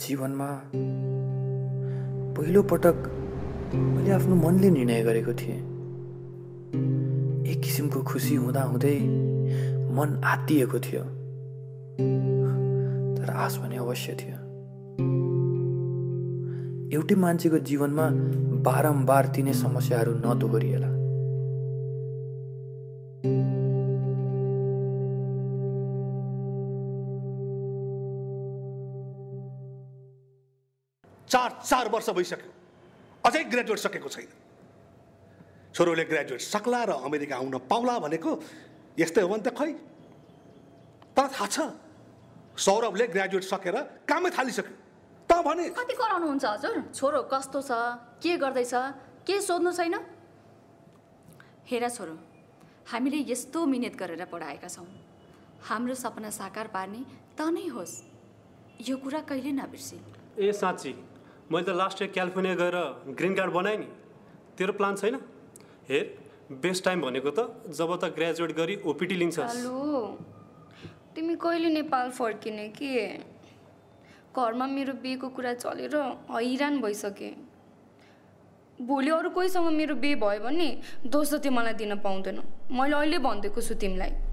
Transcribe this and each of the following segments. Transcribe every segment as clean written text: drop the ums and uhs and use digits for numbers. जीवन में पहिलो पटक मैले आफ्नो मनले निर्णय गरेको थिएँ। एक किसिमको खुसी हुँदा हुँदै मन आत्तिएको थियो, तर आस भने अवश्य थियो। एउटै मान्छेको जीवनमा बारम्बार तिनै समस्याहरू नदोहोरिएला। चार वर्ष भइसक्यो, अझै ग्रेजुएट सकेको छैन। छोरोले ग्रेजुएट सक्ला र अमेरिका आउन पाउला भनेको यस्तै हो भने त खै। तर थाहा छ, सौरभले ग्रेजुएट सकेर कामै थालिसक्यो। त भने कति कराउनु हुन्छ हजुर? छोरो कस्तो छ, के गर्दैछ, के सोध्नु छैन? हेरा छोरो, हामीले यस्तो मिहिनेत गरेर पढाएका छौँ, हाम्रो सपना साकार पार्ने त नै होस्, यो कुरा कहिले नबिर्सि। ए साँच्ची, मैले त लास्ट इयर क्यालिफोर्निया गएर ग्रिन कार्ड बनाएँ नि। तेरो प्लान छैन? हेर, बेस्ट टाइम भनेको त जब त ग्रेजुएट गरी ओपिटी लिन्छस्। हेलो, तिमी कहिले नेपाल फर्किने के? घरमा मेरो बेको कुरा चलेर हैरान भइसके। भोलि अरू कोहीसँग मेरो बे भयो भने दोस्रो त्यो मलाई दिन पाउँदैन। मैले अहिले भनिदिएको छु तिमीलाई।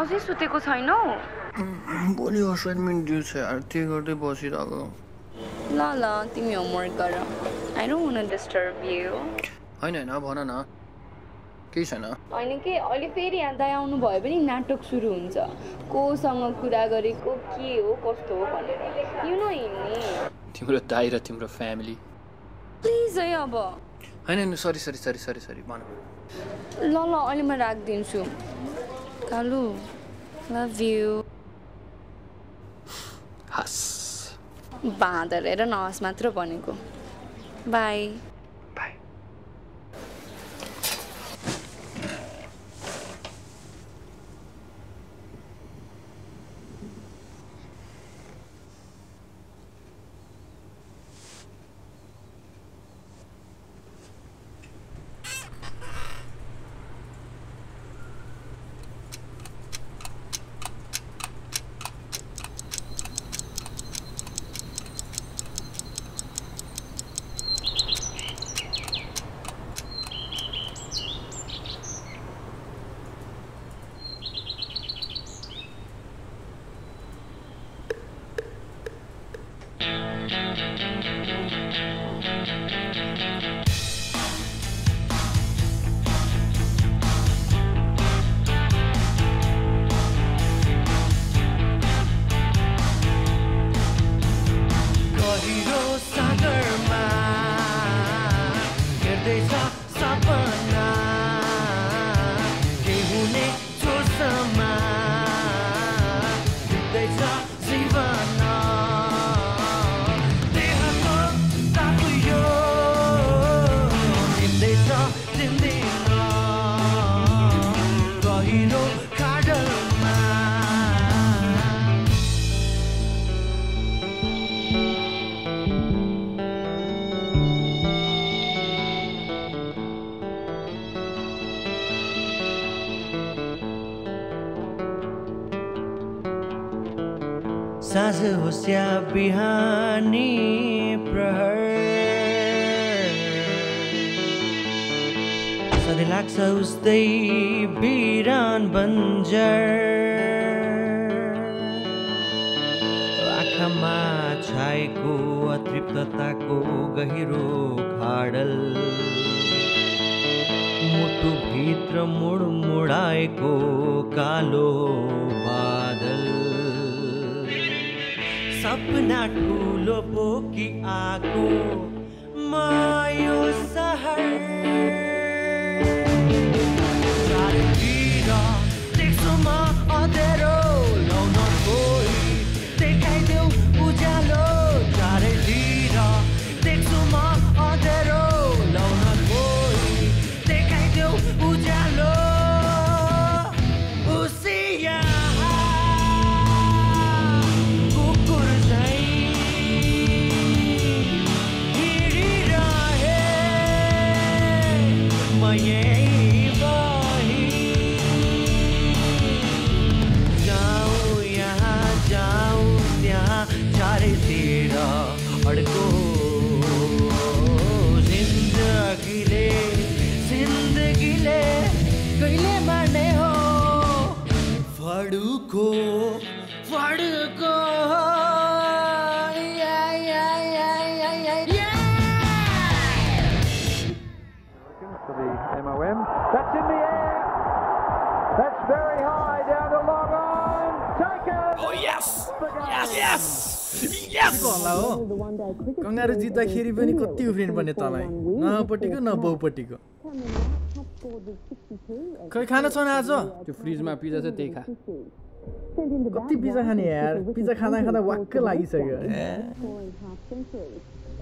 अझै सुतेको छैनौ? भोलि असाइनमेन्ट दियो छ यार, त्यो गर्दै बसिरहेको। ल ल, तिमी होमवर्क गर। I don't want to disturb you. हैन हैन, भन न, के छैन? हैन के, अहिले फेरि यहाँ दाइ आउनु भयो भने नाटक सुरु हुन्छ। कोसँग कुरा गरेको, के हो, कस्तो हो भनेर। यु नो हिन्नी, तिम्रो दाइ र तिम्रो फ्यामिली। प्लिज है अब। हैन, सरी भन। ल ल, अहिले म राख्दिन्छु। कालु, लभ यु। हस्, बाँदर हेर न, हस् मात्र भनेको। Bye bye. साँझ होस् या बिहानी प्रहर, सधैँ लाग्छ उस्तै बिरान बन्जर। आँखामा छाएको अतृप्तताको गहिरो खाडल, मुटुभित्र मुडमुडाएको कालो बादल। सपना गुलोबों की आंखों मायूस सहर जारकीरा देखसुमा आदेरो लाउना कोई देखाई दो उजालो जारकीरा देखसुमा आदेरो लाउना कोई देखाई दो उजालो उसिया कंगारू जित्दाखेरि पनि कति उफ्रिनु पर्ने तलाई नपटिको नबौपटिको खै खाना छ नि आज त्यो फ्रिजमा पिज्जा छ त्यही खा कति पिज्जा खाने यार पिज्जा खाना खाना वाक्क लागिसक्यो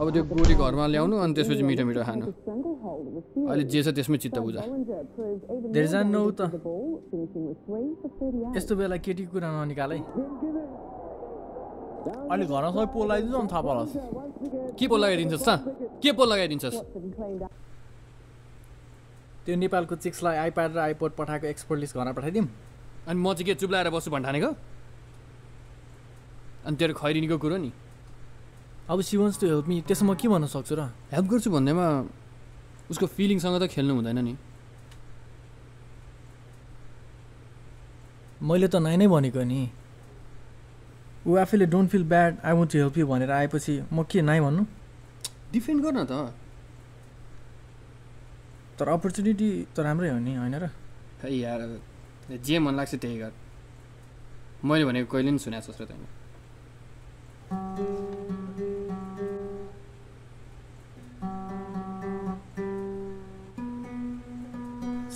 अब त्यो गोरी घरमा ल्याउनु अनि त्यसपछि मिठो मिठो खानु अहिले जे छ त्यसमै चित्त बुझा धेरै जान नउ त यस्तो बेला केटी कुरा ननिकाल है अलि घरमा सबै पोल लगाइदिन्छ अनि थाहा पालास् के पोल लगाइदिन्छस् त के पोल लगाइदिन्छस् त्यो नेपालको चिक्सलाई आइप्याड र आइपोड पठाएको एक्सपर्ट लिस्ट घरमा पठाइदिम अनि म चाहिँ के चुप लागेर बस्छु भन्ठानेको अनि तेरो खैरिनीको कुरो नि अब she wants to help me त्यसो म के भन्न सक्छु र हेल्प गर्छु भन्दैमा उसको फिलिङसँग त खेल्नु हुँदैन नि मैले त नाइ नै भनेको नि ऊ आफैले don't feel bad I want to help you भनेर आएपछि म के नाइ भन्नु डिफेन्ड गर्न त तर अपर्च्युनिटी त राम्रै हो नि हैन र है यार जे मन लाग्छ त्यही गर मैले भनेको कहिले नि सुनेछस् र तैले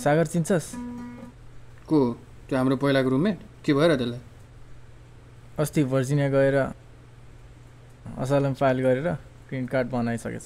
सागर चिन्छस् को त्यो हाम्रो पहिलाको रुममेट के भएर त्यसलाई अस्ति भर्जिनिया गएर असालम फाइल गरेर green card बनाइसकेछ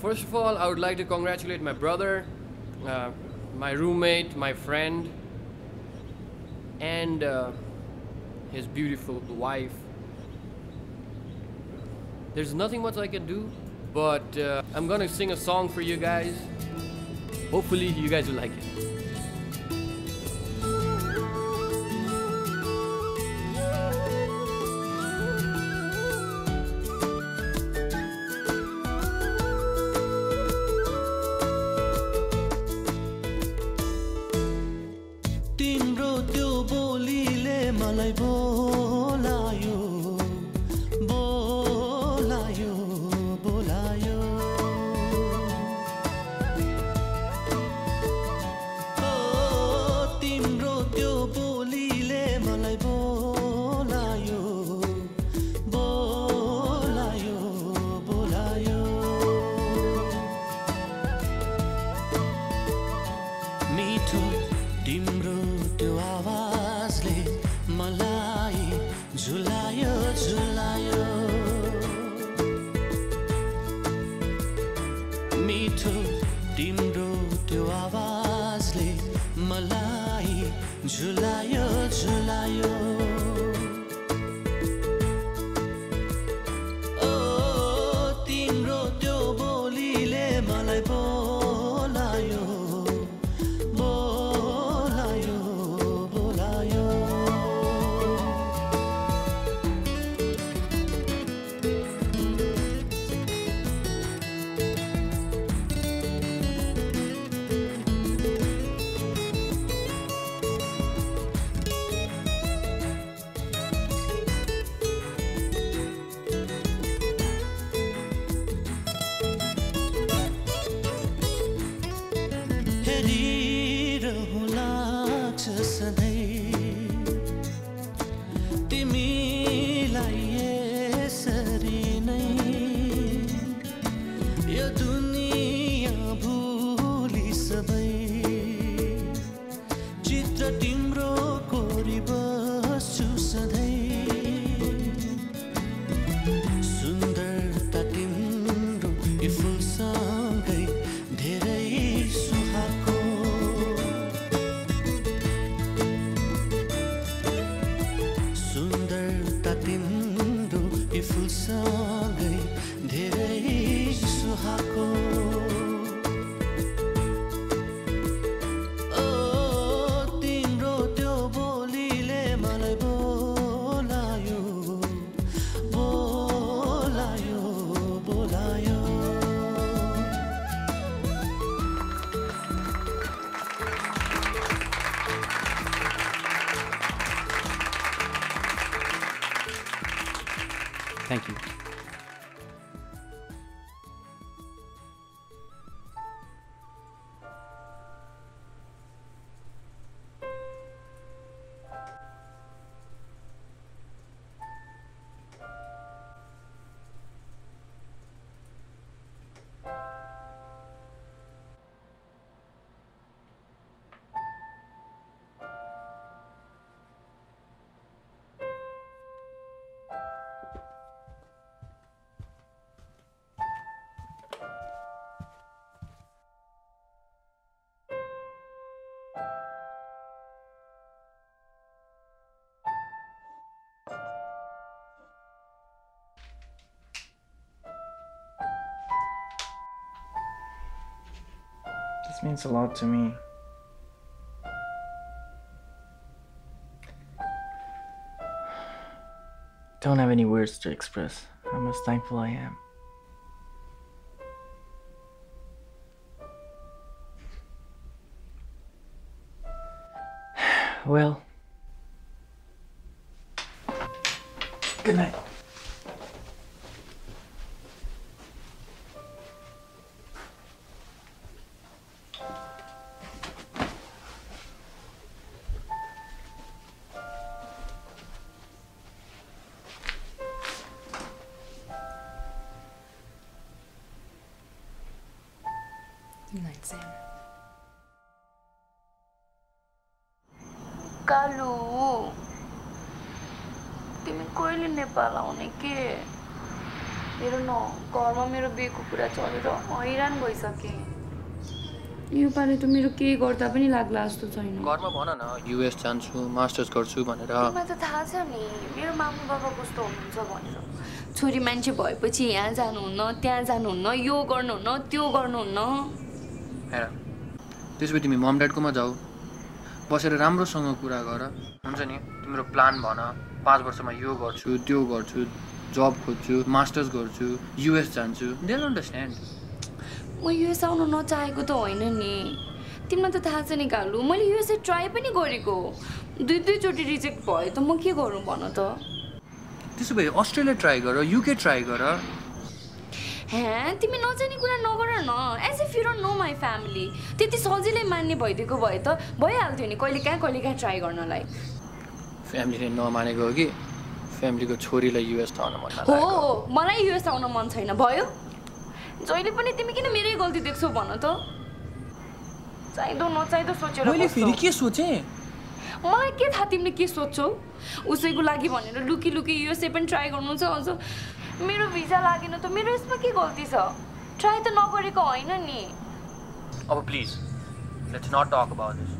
First of all, I would like to congratulate my brother, my roommate, my friend, and his beautiful wife. There's nothing much I can do, but I'm gonna sing a song for you guys. Hopefully you guys will like it. Malai bolayo, bolayo, bolayo. Oh, timro tyo bolile malai bolayo, bolayo, bolayo. Mithu timro tyo aawazle. Malai julayo julayo, mitho timro tyo aawazle malai julayo julayo. Oh, timro tyo bolile malai bolayo. तिमीलाई यसरी नै यो दुनिया भुली सबै चित्र तिम्रो कोरी बस्छु सधैँ सुन्दरता तिम्रो यो फुलसँगै धेरै सुहाएको सँगै धेरै सुहाएको. ओ तिम्रो त्यो बोलीले मलाई बोलायो बोलायो बोलायो. Thank you. This means a lot to me. Don't have any words to express how much thankful I am. Well, good night. Good night, Sam. Kalu, timi koile Nepal aune ke? मेरो न कर्म मेरो बेकुपुरा चलेर हैरान भइसके यो पाले त मेरो के गर्दा पनि लाग्ला जस्तो छैन घरमा भन न यूएस जान्छु मास्टर्स गर्छु भनेर मलाई त थाहा छ नि मेरो मामु बाबा कस्तो हुनुहुन्छ भनेर छोरी मान्छे भएपछि यहाँ जानुहुन्न त्यहाँ जानुहुन्न यो गर्नुहुन्न त्यो गर्नुहुन्न हैन त्यसपछि तिमी मम ड्याड कोमा जाऊ बसेर राम्रोसँग कुरा गर हुन्छ नि तिम्रो प्लान भन 5 वर्षमा यो गर्छु त्यो गर्छु job खोज्छु मास्टर्स गर्छु यूएस जान्छु दे डोन्ट अन्डरस्ट्यान्ड म यूएस आउन नचाहेको त होइन नि तिमीलाई त थाहा छ नि गालु मैले यूएस ट्राई पनि गरेको दुई चोटी रिजेक्ट भयो त म के गरौँ भन त त्यसो भए अस्ट्रेलिया ट्राई गर यूके ट्राई गर हे तिमी नजाने कुरा नगर न as if you don't know my family त्यति सजिलै मान्ने भइदिएको भए त भइहाल्थ्यो नि कहिले कहाँ ट्राई गर्नलाई फ्यामिलीले नमानेको हो कि family को छोरी लाई यूएस आउन मन लाग्यो हो मलाई यूएस आउन मन छैन भयो जहिले पनि तिमी किन मेरै गल्ती देख्छौ भन त चाहिदो नचाहिदो सोचेर मैले फेरि के सोचे मलाई के थाहा तिमीले के सोच्छौ उसैको लागि भनेर लुकी लुकी यूएसए पनि ट्राई गर्नुहुन्छ अझ मेरो भिजा लागेन त मेरो यसमा के गल्ती छ ट्राई त नगरेको हैन नि अब please let's not talk about this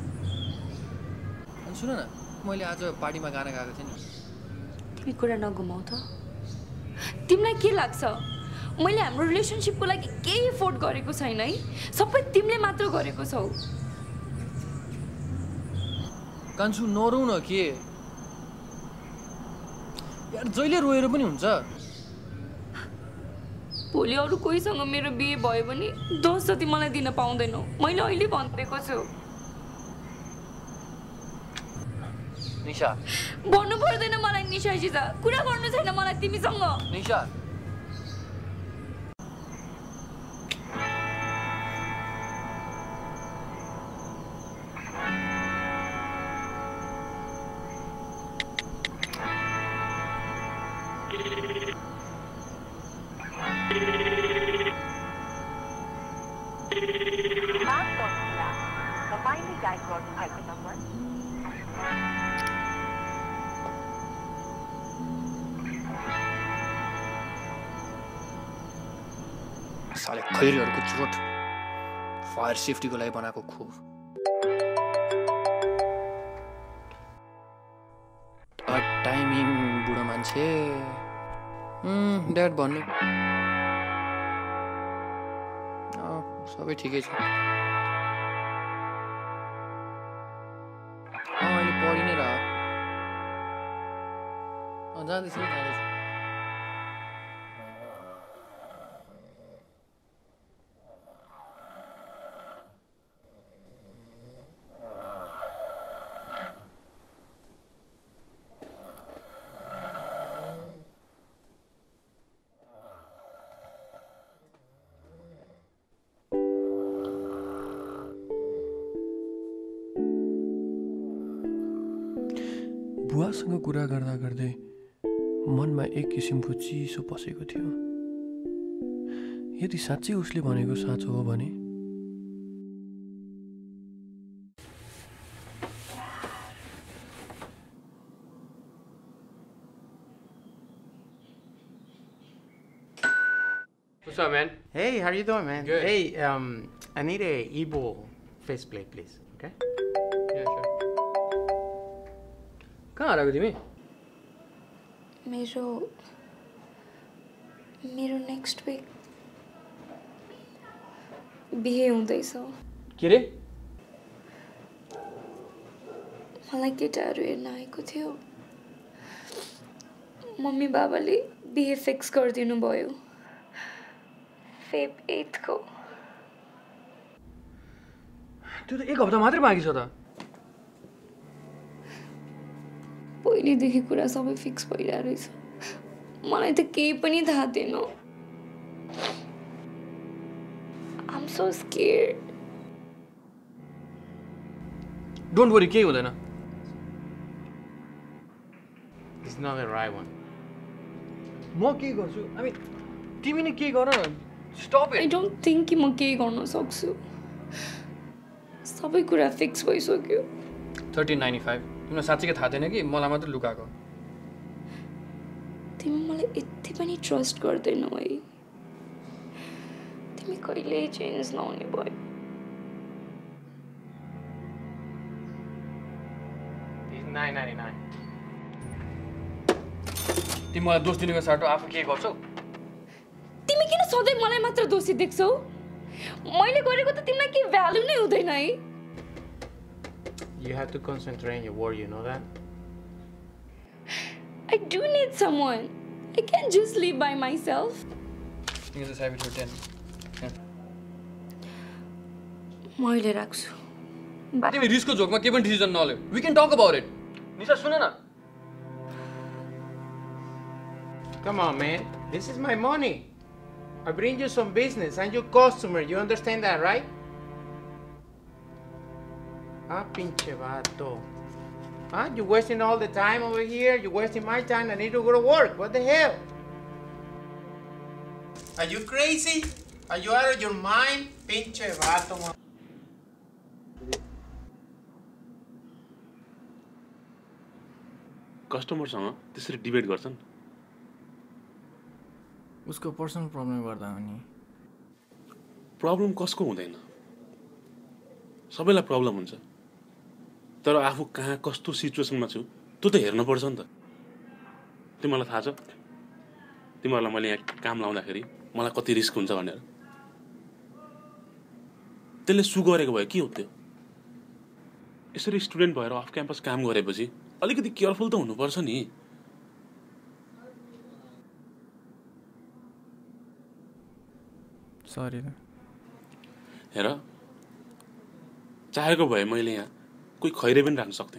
सुन न मैले आज पार्टीमा गाना गाएको थिएँ नि कुरा नघुमाउ त तिमीलाई के लाग्छ मैले हाम्रो रिलेशनशिपको लागि केही एफोर्ट गरेको छैन है सबै तिमीले मात्र गरेको छौ कान्छु नरौ न के यार जहिले रोएर पनि हुन्छ भोलि अरू कोहीसँग मेरो बिहे भयो भने 10 जति मलाई दिन पाउँदैनौ मैले अहिले भन्देको छु निशा भन्नु पर्दैन मलाई निशाजी त कुरा गर्नु छैन मलाई तिमीसँग निशा साले खैरहरुको चोट फायर सेफ्टी को लागि बनाएको खोप टाइमिङ बुढो मान्छे ड्याड भन्नु सबै ठिकै छ अहिले पढि नै रह जाँदैछु बुवासँग कुरा गर्दा गर्दै मनमा एक किसिमको चिसो पसेको थियो यदि साँच्चै उसले भनेको साँचो हो भने What's up, man? Hey, how are you doing, man? Good. Hey, I need a Igbo faceplate, please. Okay? Yeah, sure. कहाँ आएको तिमी मेरो नेक्स्ट वीक बिहे हुँदैछ के रे मलाई केटाहरू हेर्न आएको थियो मम्मी बाबाले बिहे फिक्स गरिदिनु भयो फेब 8 को त्यो त एक हप्ता मात्र बाँकी छ त पहिले देखि कुरा सबै फिक्स भइरा रहेछ मलाई त केही पनि थाहा थिएन I'm so scared Don't worry केही हुँदैन It's not the right one म के गर्छु I mean तिमी नि के गर Stop it I don't think कि म के गर्न सक्छु सबै कुरा फिक्स भइसक्यो 1395 तिमीलाई साच्चै के थाहा थिएन कि मलाई मात्र लुकाएको तिमी मलाई यति पनि ट्रस्ट गर्दैनौ है तिमी कहिले चेन्ज नहुने भयो नाइ नाइ नाइ तिमी मलाई दोष दिनुको साटो आफु के गर्छौ तिमी किन सधैं मलाई मात्र दोषी देख्छौ मैले गरेको त तिमीलाई के भ्यालु नै हुँदैन है You have to concentrate on your work, you know that? I do need someone. I can't just live by myself. You just have it for 10. Moile raksu. But we risk ko joke ma kevin decision na le. We can talk about it. Nisha, sune na. Come on, man. This is my money. I bring you some business. I'm your customer. You understand that, right? Ah, pinche vato. Huh? You're wasting all the time over here. You're wasting my time. I need to go to work. What the hell? Are you crazy? Are you out of your mind? Pinche vato. Customers, huh? This is a debate, Garson. Usko personal problem garda ani. Problem kasko hundaina. सबैलाई problem हुन्छ तर आफू कहाँ कस्तो सिचुएसनमा छु त्यो त हेर्न पर्छ नि त तिमीलाई थाहा छ तिमीहरुलाई मैले यहाँ काम लाउँदाखेरि मलाई कति रिस्क हुन्छ भनेर त्यसले सु गरेको भए के हो त्यो यसरी स्टुडेन्ट भएर अफ क्याम्पस काम गरेपछि अलिकति केयरफुल त हुनु पर्छ नि सरी हेर चाहेको भए मैले यहाँ कोही खैरे पनि राख्न सक्थे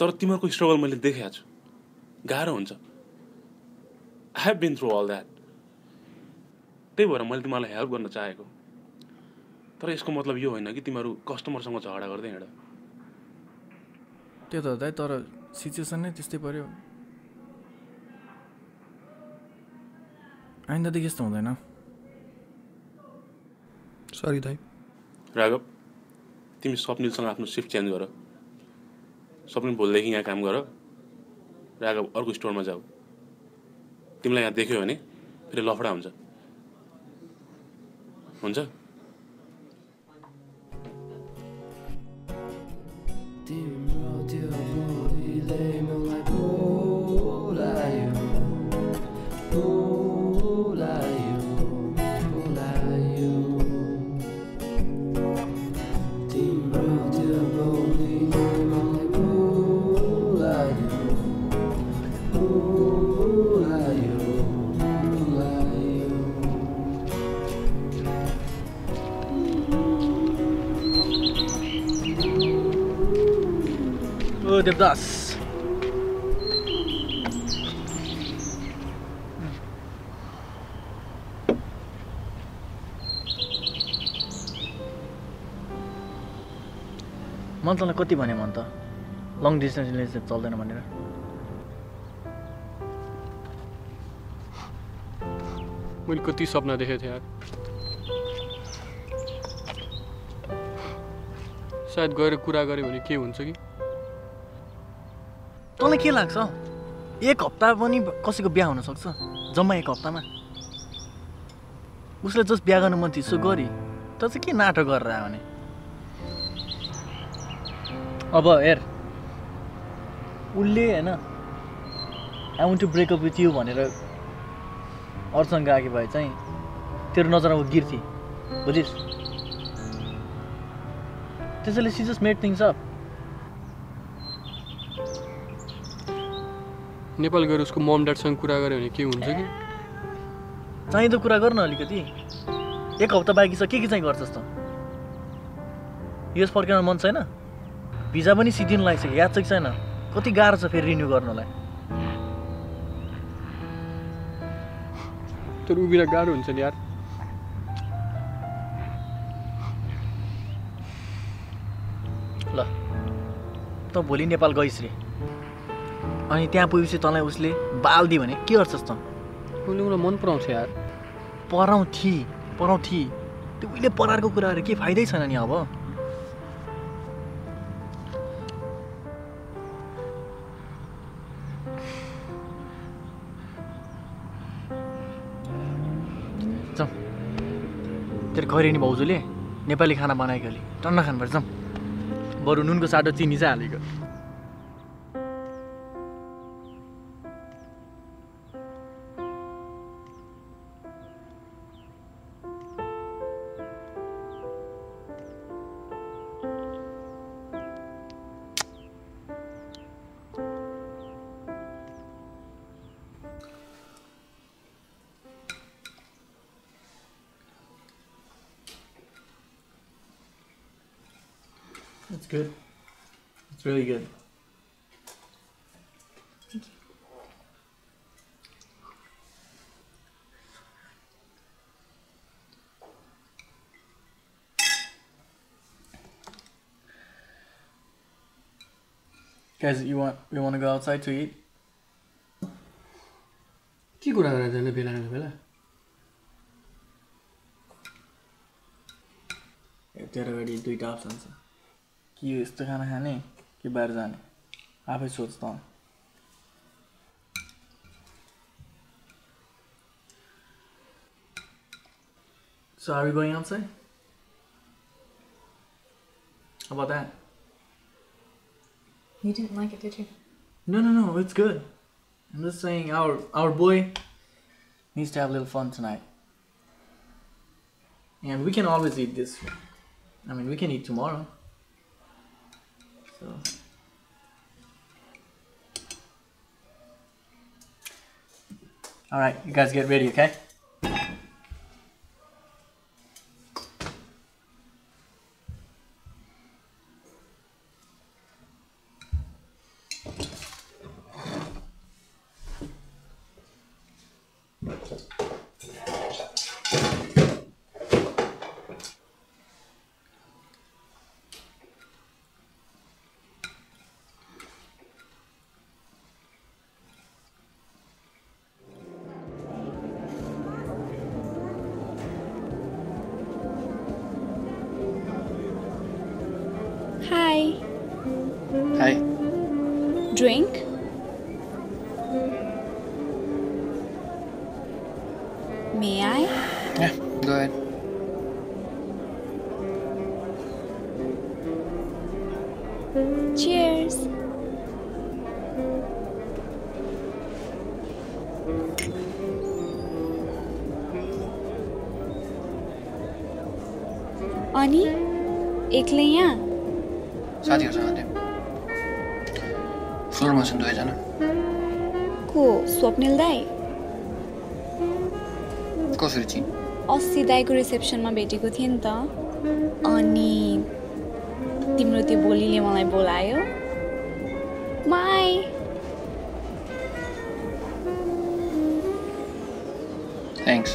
तर तिम्रो स्ट्रगल मैले देखेको छु गाह्रो हुन्छ I have been through all that त्यही भएर मैले तिमीलाई हेल्प गर्न चाहेको तर यसको मतलब यो होइन कि तिमीहरू कस्टमरसँग झगडा गर्दै हिँड त्यो त दाइ तर सिचुएसन नै त्यस्तै पर्यो आइन्दादेखि यस्तो हुँदैन सरी दाइ राघव तिमी स्वप्निलसँग आफ्नो शिफ्ट चेन्ज गर स्वप्निल भोलिदेखि यहाँ काम गर राघव अर्को स्टोरमा जाऊ तिमीलाई यहाँ देख्यो भने फेरि लफडा हुन्छ हुन्छ Devdas. Mantala kati bhane manta long distance relationship chaldaina bhanera मैले कति सपना देखेको थिएँ यार सायद गएर कुरा गरे भने के हुन्छ कि तँले के लाग्छ एक हप्ता पनि कसैको बिहा हुन सक्छ जम्मा एक हप्तामा उसले जस बिहा गर्न मन थियो सो गरी त चाहिँ के नाटक गरेर आयो भने अब हेर उले हैन I want to break up with you भनेर अरूसँग आगे भए चाहिँ तेरो नजरमा गिर्थी बुझिस् त्यसैले she just made things up Nepal गएर उसको मम ड्याडसँग कुरा गरे भने के हुन्छ कि चाहिँ त कुरा गर्न अलिकति एक हप्ता बाँकी छ के चाहिँ गर्छस् त युएस फर्किन मन छैन भिजा पनि सिदिन लागिसक्यो याद छ कि छैन कति गाह्रो छ फेरि रिन्यु गर्नलाई तर उभिरा गाह्रो हुन्छ नि यार ल त भोलि नेपाल गइस् रे अनि त्यहाँ पुगेपछि तँलाई उसले बाल दियो भने के गर्छस् त उले मलाई मन पराउँछ यार पराउँथी त्यो उले परारको कुरा गरे के फाइदै छैन नि अब तेरे घर नहीं बाउजूले नेपाली खाना बनाए कली टन्ना खान बर्जम बरु नून को साड़ो चीनी से आलेगा That's good. It's really good. Thank you. Guys, we want to go outside to eat? Ke kura garachha bela? There are already two options. कि यस्तो खाना खाने कि बाहिर जाने आफै सोच्ता हुँ So are we going outside? How about that? You didn't like it, did you? No, it's good. I'm just saying our boy needs to have a little fun tonight. And we can always eat this. I mean, we can eat tomorrow. So, all right, you guys get ready, okay? Hi. Drink? May I? Yeah, go ahead. Cheers. Ani, ekle yahan? Sathi ho sath. Floor ma sundu hai jana. Ko Swapnil dai. Ko sirchi. Assi dai ko reception ma beti ko thiyen ta. Ani timro te boli le malai bolayo. Bye. Thanks.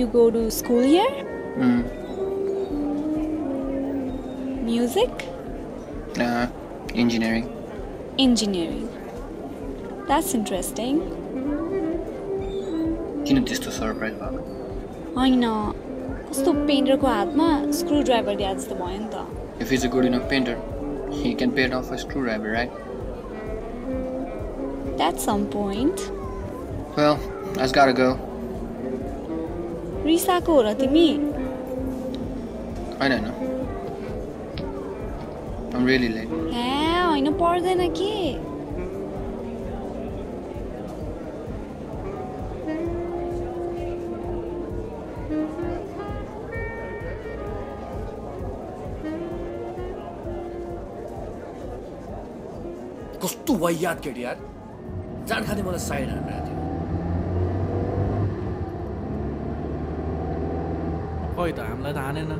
You go to school here? Music? Engineering. Engineering. That's interesting. Kino testo surprise bhayo. Haina. Kasto painter ko hatma screwdriver diya jasto bhayo ni ta. If he's a good enough painter, he can paint off a screwdriver, right? That's some point. Well, I've got to go. Risa ko ra timi? I don't know. I'm really late. Yeah, I know more than a kid. Kostu waiyat kid yaar. Jaan khane mala sign aan raha thi. Koi ta hamlai ta haane na.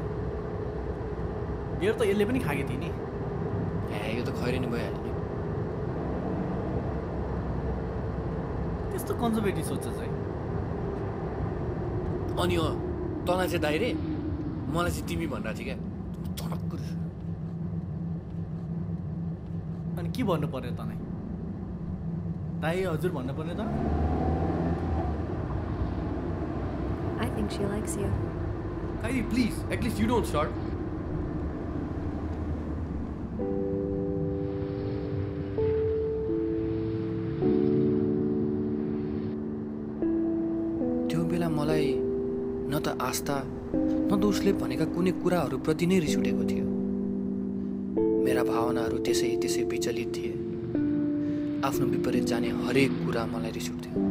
Yer to yelle pani khage thi ni. यो त खैरै नि भयो नि त्यस्तो conservative सोच्छ चाहिँ अनि हो तँलाई चाहिँ दाइरे मलाई चाहिँ तिमी भन्रा थियो के चटक्क अनि के भन्नु पर्यो तँलाई दाइ हजुर भन्नु पर्ने त I think she likes you Kylie please at least you don't start मलाई न त आस्था न दोषले भनेका कुनै कुराहरुप्रति नै रिस उठेको थियो। मेरा भावनाहरु त्यसै त्यसै विचलित थिए। आफ्नो विपरीत जाने हरेक कुरा मलाई रिस उठ्थ्यो।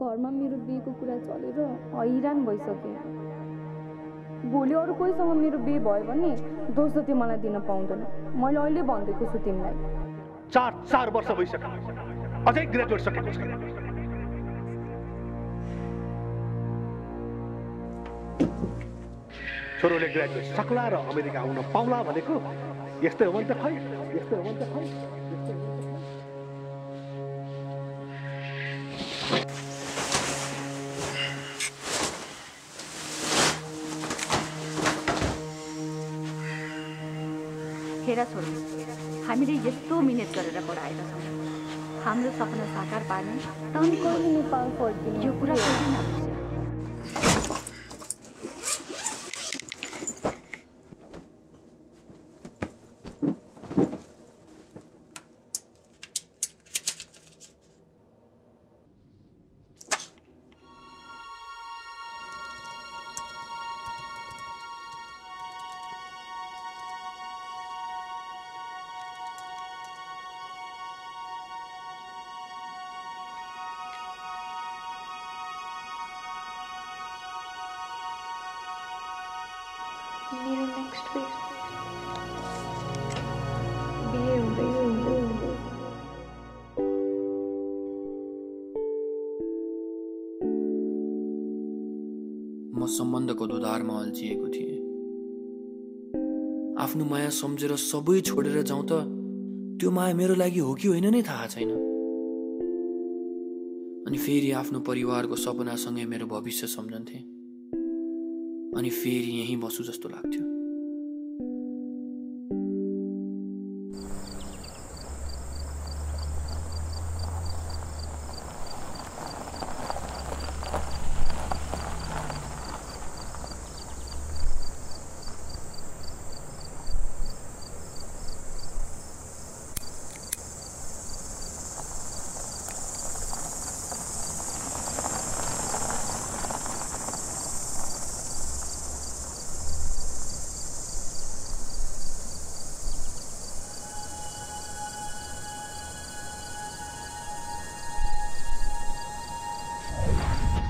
घरमा मेरो बिहेको कुरा चलेर हैरान भइसके। भोलि अरु कोहीसँग मेरो बिहे भयो भने दोष त त्यो मलाई दिन पाउँदैन। मैले अहिले भन्दैको छु तिमीलाई। ४ वर्ष भइसक्यो। अझै ग्रेजुएट सकेको छैन। छोरोले ग्रेजुएट सक्ला र अमेरिका आउन पाउला भनेको यस्तै हो भने त खै हेरा छोरो, हामीले यस्तो मिहिनेत गरेर पढाएका छौँ। हाम्रो सपना साकार पार्ने तनको नेपाल फर्किने यो कुरा छैन। सम्बन्धको दुधारमा अल्झिएको थिए। आफ्नो माया सम्झेर सबै छोडेर जाउँ त त्यो माया मेरो लागि हो कि होइन नै थाहा छैन। अनि फेरि आफ्नो परिवारको सपनासँगै मेरो भविष्य सम्झन्थे। अनि फेरि यही बसु जस्तो लाग्थ्यो।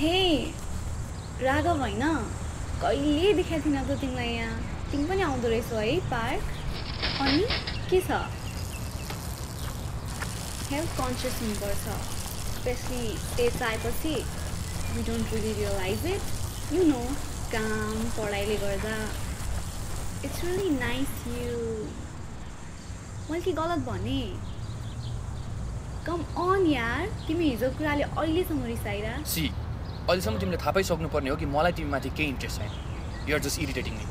Hey, Raghav, I know. कहिले देखेको थिइनँ तिमीलाई यहाँ तिमी पनि आउँदै रहेछौ है पार्क अनि के छ हेल्थ कन्सियस हुनुपर्छ स्पेशली स्टेज आएपछि we don't really realise it you know काम पढाइले गर्दा इट्स रियली नाइस यु मैले के गलत भने कम अन यार तिमी हिजो कुराले अहिलेसम्म रिसाइरा सी अहिलेसम्म तिमीले थाहा पाइसक्नु पर्ने हो कि मलाई तिमीमाथि के इन्ट्रेस्ट छैन you are just irritating me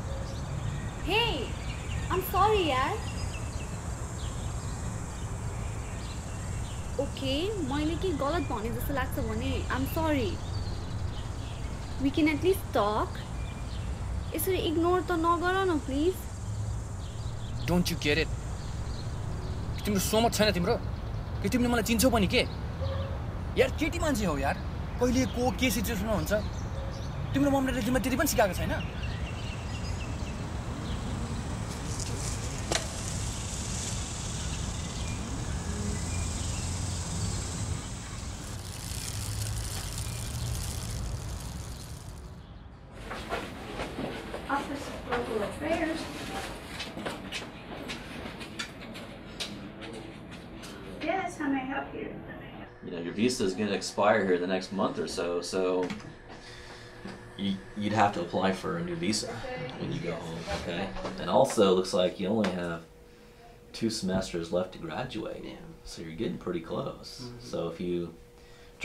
hey I am sorry यार ओके मैले के गलत भने जस्तो लाग्छ भने I am sorry we can at least talk यसरी इग्नोर त नगर न please don't you care it तिम्रो सो मच छैन तिम्रो कि तिमीले मलाई चिन्छौ पनि के यार केटी मान्छे हो यार पहिले को के सिचुएसनमा हुन्छ तिम्रो मम्मी र जिम्मा तिमी पनि सिकाएको छैन Office of Local Affairs Yes, how may I help you? You know, your visa is going to expire here the next month or so, so you'd have to apply for a new visa when you go home, okay? And also, it looks like you only have 2 semesters left to graduate, so you're getting pretty close. Mm-hmm. So if you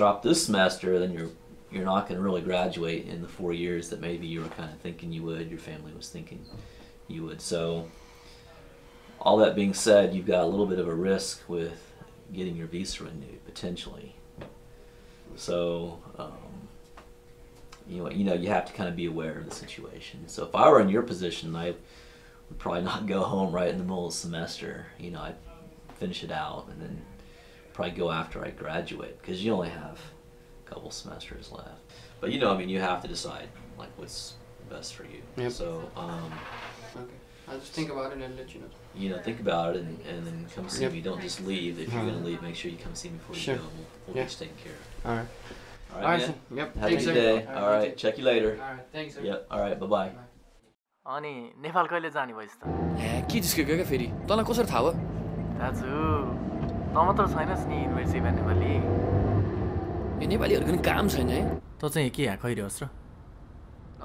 drop this semester, then you're not going to really graduate in the 4 years that maybe you were kind of thinking you would, your family was thinking you would. So all that being said, you've got a little bit of a risk with getting your visa renewed potentially. So you know you have to kind of be aware of the situation. So if I were in your position, I would probably not go home right in the middle of the semester. You know, I'd finish it out and then probably go after I graduate because you only have a couple semesters left. But you know, I mean, you have to decide like what's best for you. Yep. So okay. I'll just think about it and let you know. You know, think about it and then come see me. Don't just leave. If you're going to leave, make sure you come see me before you go. We'll get you taken care of. All right. All right, man. Yep. Have a good day. All right. Check you later. All right. Thanks, sir. Yep. All right. Bye-bye. Ani, Nepal kaile jani bhayo ta? Ke jisku gyo feri? Tala kasari thaha bhayo? Daju, ta matra chhainas ni university ma Nepali. Ye Nepali haru kune kaam chaina hai. Ta chahi ke yaha khairahas ra?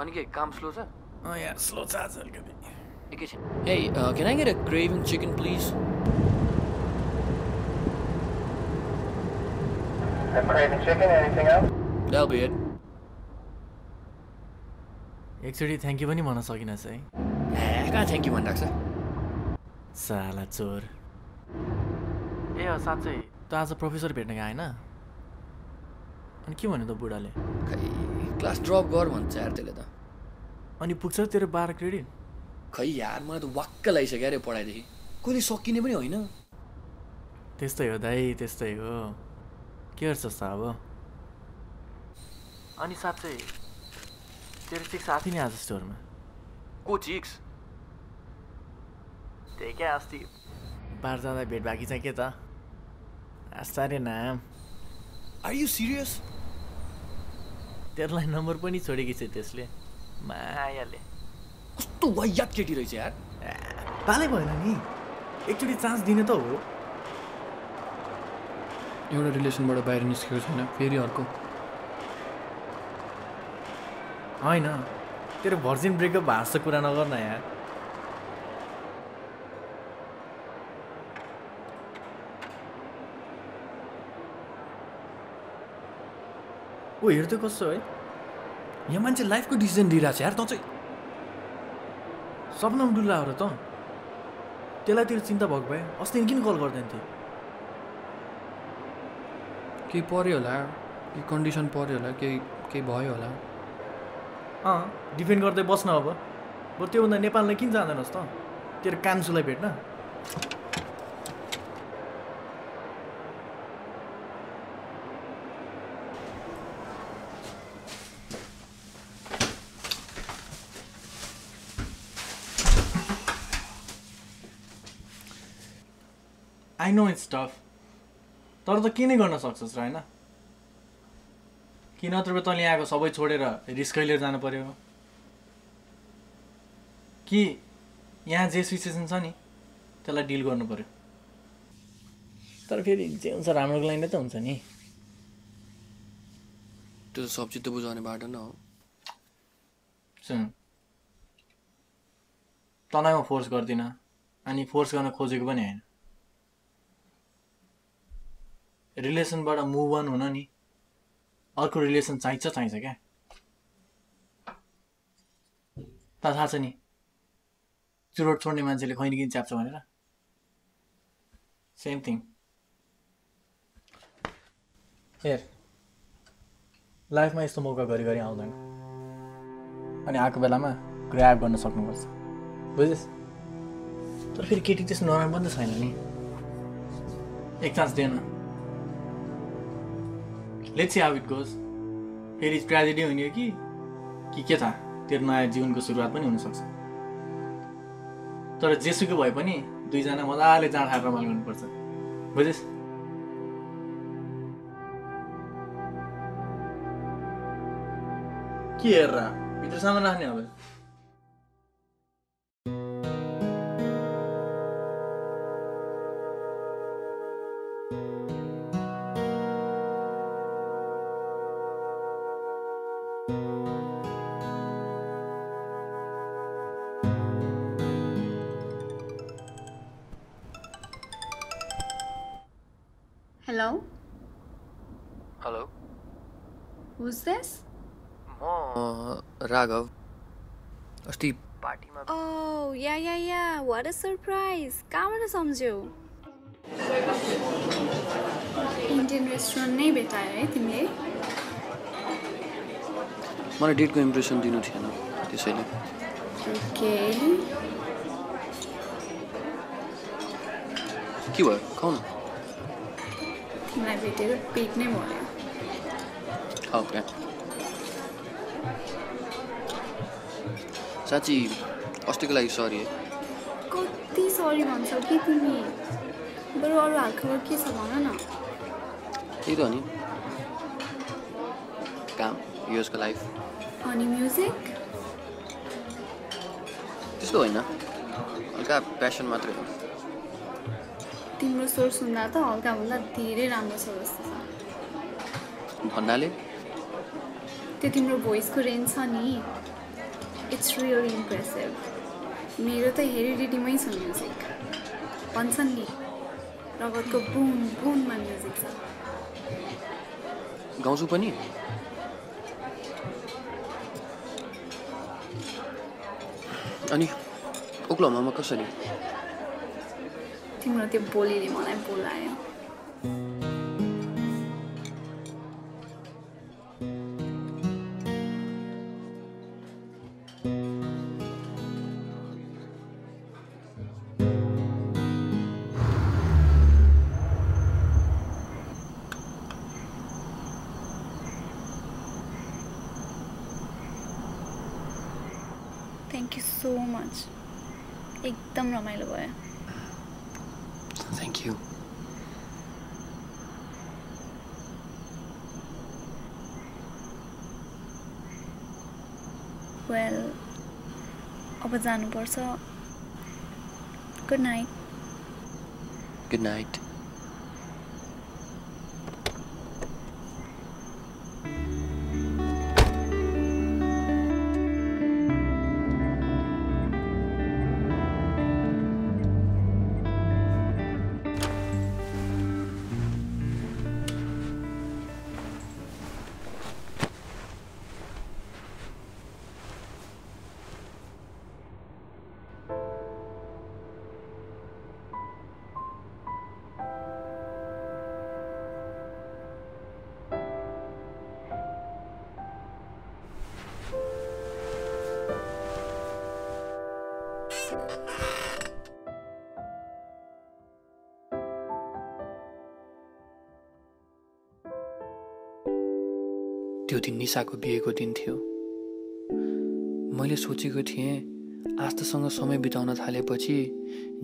Ani ke kaam slow cha? Oh yeah, slow cha alkati. Hey, can I get a craving chicken, please? A craving chicken, anything else? That'll be it. Actually, thank you very much. Thank you, Mandaxa. Sala chor. Hey, Sachi, you're a professor, right? And why did you do that? Class drop, got one chair. And you put up your 12 credit? खै यार मलाई त वाक्क लागिसक्यो रे पढाइ देखि कुनै सकिने पनि होइन त्यस्तै हो दाइ त्यस्तै हो के गर्छस् त अब अनि साच्चै तेरो चिक्स आथि नि आज स्टोरमा को चिक्स त्यही क्या अस्ति बाहिर जाँदा भेट बाकी छ के त आश्चर्य नाम आर यु सिरियस तेरलाई नम्बर पनि छोडेकी छ त्यसले मायाले कस्तो वायत केटी रहेछ यार पाले भएन नि एकचोटी चान्स दिने त हो एउटा रिलेसनबाट बाहिर निस्केको छैन फेरि अर्को हैन तेरो भर्जिन ब्रेकअप भएको कुरा नगर्न यार ओ हेर त कस्तो है यहाँ मान्छे लाइफको डिसिजन लिइराछ यार त चाहिँ सपनाम डुल्ला हो र त त्यसलाई तिम्रो चिन्ता भक भए अस्ति किन कल गर्दैन थिए के पर्यो होला के कन्डिसन पर्यो होला के भयो होला अँ डिफेन्ड गर्दै बस्न अब बरु त्योभन्दा नेपाललाई किन जाँदैनस् त तेरो कामसुलाई भेट्न I know it's tough. तर त के नै गर्न सक्छस् र हैन किन तर्फ तँले आएको सबै छोडेर रिस्क लिएर जानु पर्यो कि यहाँ जे सिचुएसन छ नि त्यसलाई डिल गर्नु पर्यो तर फेरि जे हुन्छ राम्रोको लागि नै त हुन्छ नि त्यो सब्जी त बुझाउने बाटो न हो सुन तनाइमा फोर्स गर्दिन अनि फोर्स गर्न खोजेको पनि हैन रिलेसनबाट मुभ अन हुन नि अर्को रिलेसन चाहिन्छ के त थाहा छ नि चुरोट छोड्ने मान्छेले खैनी किन च्याप्छ भनेर सेम थिङ हेर लाइफमा यस्तो मौका गरि गरि आउँदैन अनि आको बेलामा ग्र्याब गर्न सक्नुपर्छ बुझ्यस तर फेरि केटी त्यस नराम्रो पनि छैन नि एक chance then Let's see how it goes. Here is tragedy on your key. Kiketa, Tirna, June goes to Rapanun Sox. Torah Jessica Wapani, Duizana Mala, let's not have a million person. With this Kira, it is someone I know. Hello? Hello? Who's this? Raghav. Asti party ma. Oh, yeah. What a surprise. Come on, samjho. Indian restaurant nahi betaye timle. Mane date ko impression dinu thiyo na. Tyasaile. Okay. Ke bhayo? Khauna. My video peak name Okay. Sachi, I'm sorry. I'm sorry, man. But all alcohol is a Come, use your life. Any music? This is the passion. तिम्रो स्वर सुन्दा त हल्का भन्दा धेरै राम्रो छ जस्तो छ भन्नाले त्यो तिम्रो भोइसको रेन्ज छ नि इट्स रियली इम्प्रेसिभ मेरो त हेरिडिटीमै छ म्युजिक भन्छन् नि रगतको बुम बुममा म्युजिक छ गाउँछु पनि अनि ओक्लाहोमामा कसरी I'm going to go to the hospital. Thank you so much. एकदम रमाइलो भयो Thank you. Well, अब जानु पर्छ. Good night. Good night. त्यो दिन निसाको बिहेको दिन थियो मैले सोचेको थिएँ आस्थासँग समय बिताउन थालेपछि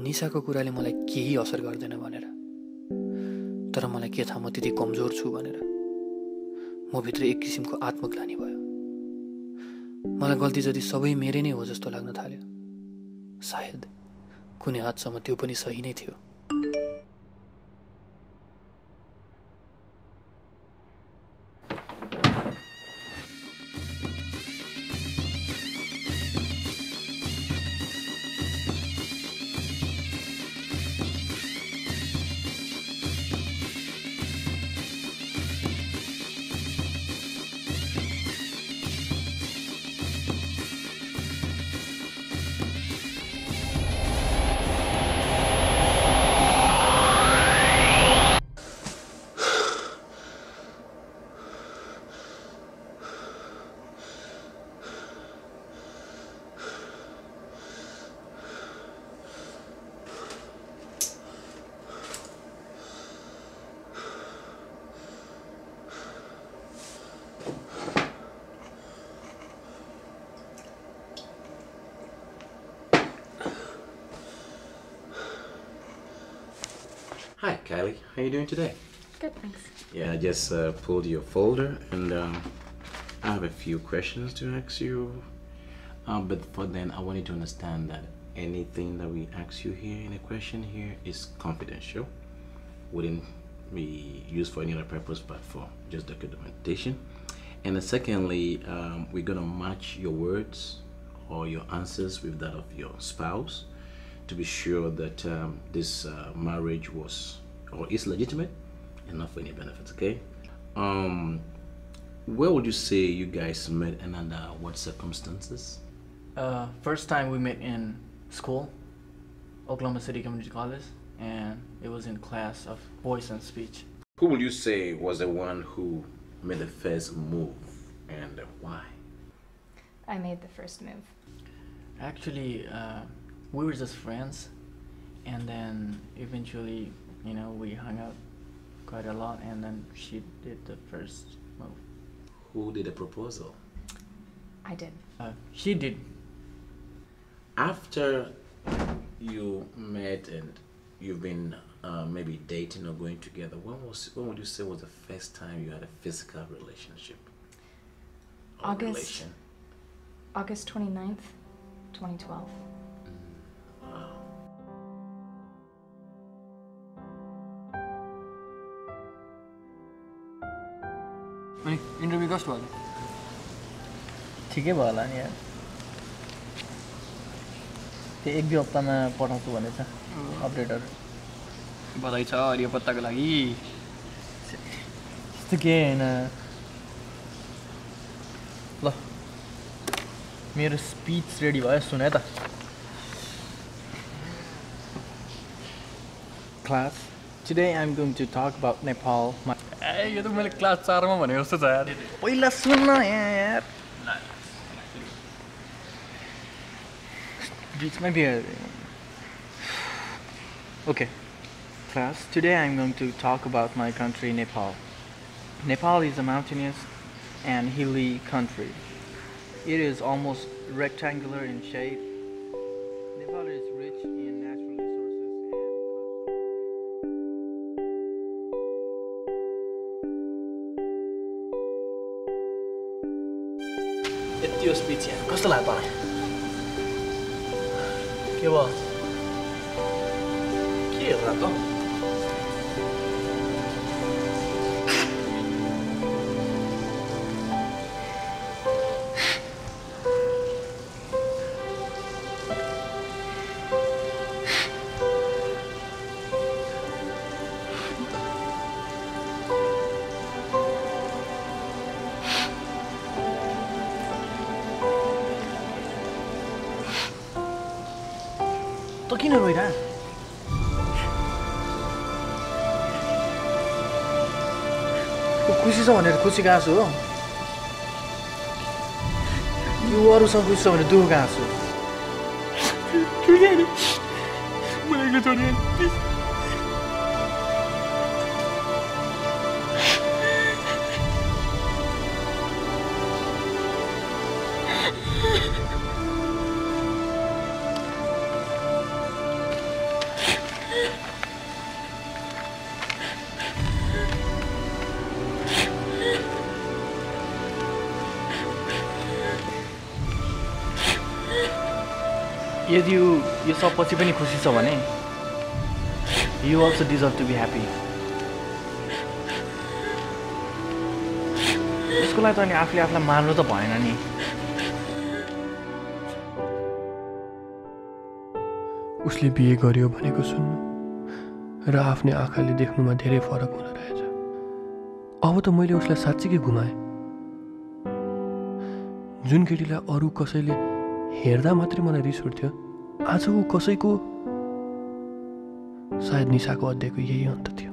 निसाको कुराले मलाई केही असर गर्दैन भनेर तर मलाई के थाहा म त्यति कमजोर छु भनेर म म भित्र एक किसिमको आत्मग्लानी भयो। मलाई गल्ती जति सबै मेरो नै हो जस्तो लाग्न थाल्यो। सायद कुनै हदसम्म त्यो पनि सही नै थियो। Hi, Kylie. How are you doing today? Good, thanks. Yeah, I just pulled your folder and I have a few questions to ask you. But for then, I want you to understand that anything that we ask you here in a question here is confidential. Wouldn't be used for any other purpose but for just documentation. And secondly, we're going to match your words or your answers with that of your spouse, to be sure that this marriage was or is legitimate and not for any benefits, okay? Where would you say you guys met and under what circumstances? First time we met in school, Oklahoma City Community College, and it was in class of voice and speech. Who would you say was the one who made the first move and why? I made the first move. Actually, we were just friends, and then eventually, you know, we hung out quite a lot, and then she did the first move. Who did the proposal? I did. She did. After you met and you've been maybe dating or going together, when would you say was the first time you had a physical relationship? August 29th, 2012. Interview कस्तो भयो? ठिकै भयो होला नि यार। त्यो एक दुई हप्तामा पठाउँछु भनेछ अपडेटर। बधाई छ हरियो पत्ताको लागि। त्यस्तो के हैन। ल मेरो स्पीच रेडी भयो सुन है त। Class, today I'm going to talk about Nepal. Hey, you to make class 4 ma bhaneko jasto yaar. पहिला सुन्न यार। बीचमै beer. Okay. Class, today I'm going to talk about my country, Nepal. Nepal is a mountainous and hilly country. It is almost rectangular in shape. Nepal is rich in natural speech here. What's the lab on? What? What are you doing? Yet you saw possibly खुशी सा बने. You also deserve to be happy. इसको लाये तो अन्य आफली आफला मान लो तो पाए ना नहीं. उसले बीए गरियो भने को सुन्नु र आफ्नै आँखाले देख्नुमा धेरै फरक हुन रहेछ. अब त मैले उसलाई साच्चै घुमाए. जुन केटीलाई अरु कसैले हेर्दा मात्र मलाई रिस उठ्थ्यो, आजको कसैको सायद निशाको अध्ययको यही अन्त थियो.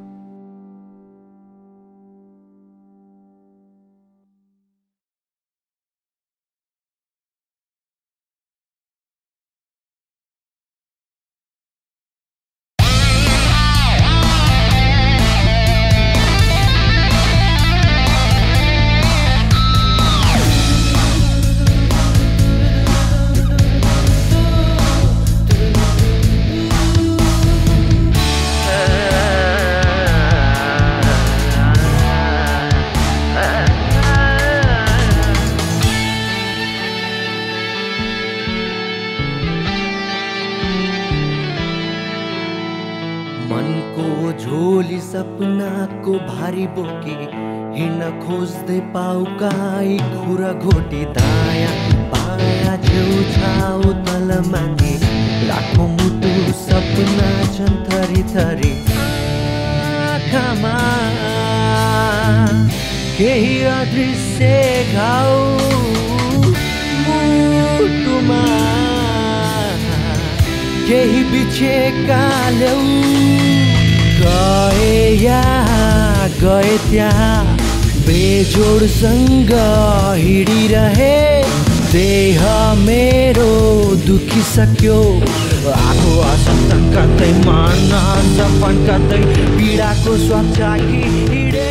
बोके हिना खोजते पाउकाई खुरा घोटी दाया पाया छेउ छाउ तल माथि राखो मुटु सपना छन् थरी थरी आँखामा केही अदृश्य घाउ मुटुमा केही बिछेका ल्याउ गए या गए त्यहाँ बेजोडसँग हिँडिरहे देह मेरो दुखिसक्यो आगो असन्त कतै मन सपन कतै पीडाको स्वाद चाखी हिँडे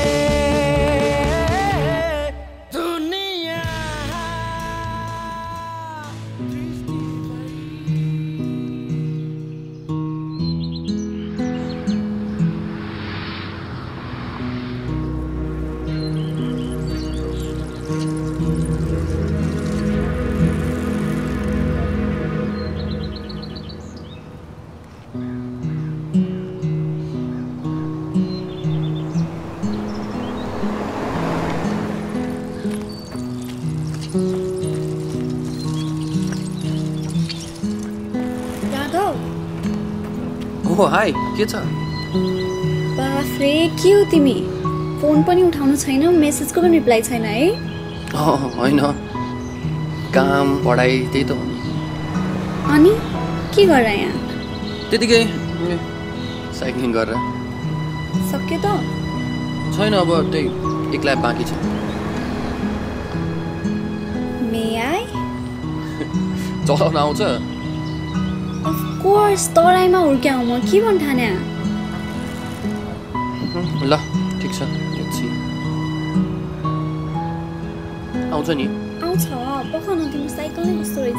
ओ हाय के छ बाफ रे के हो तिमी फोन पनि उठाउनु छैन मेसेज को पनि रिप्लाई छैन है हैन काम पढाइ त्यही त अनि के गर्रा यहाँ त्यतिकै साइक्लिङ गर्रा सक्यो त छैन अब त्यही एकला बाँकी छ मे आई चलाउन आउँछ Of course, I'm going to go to the store. What are you doing? Well, okay, let's see. Are you coming? Yes, I'm going to go to the cycling store. I'm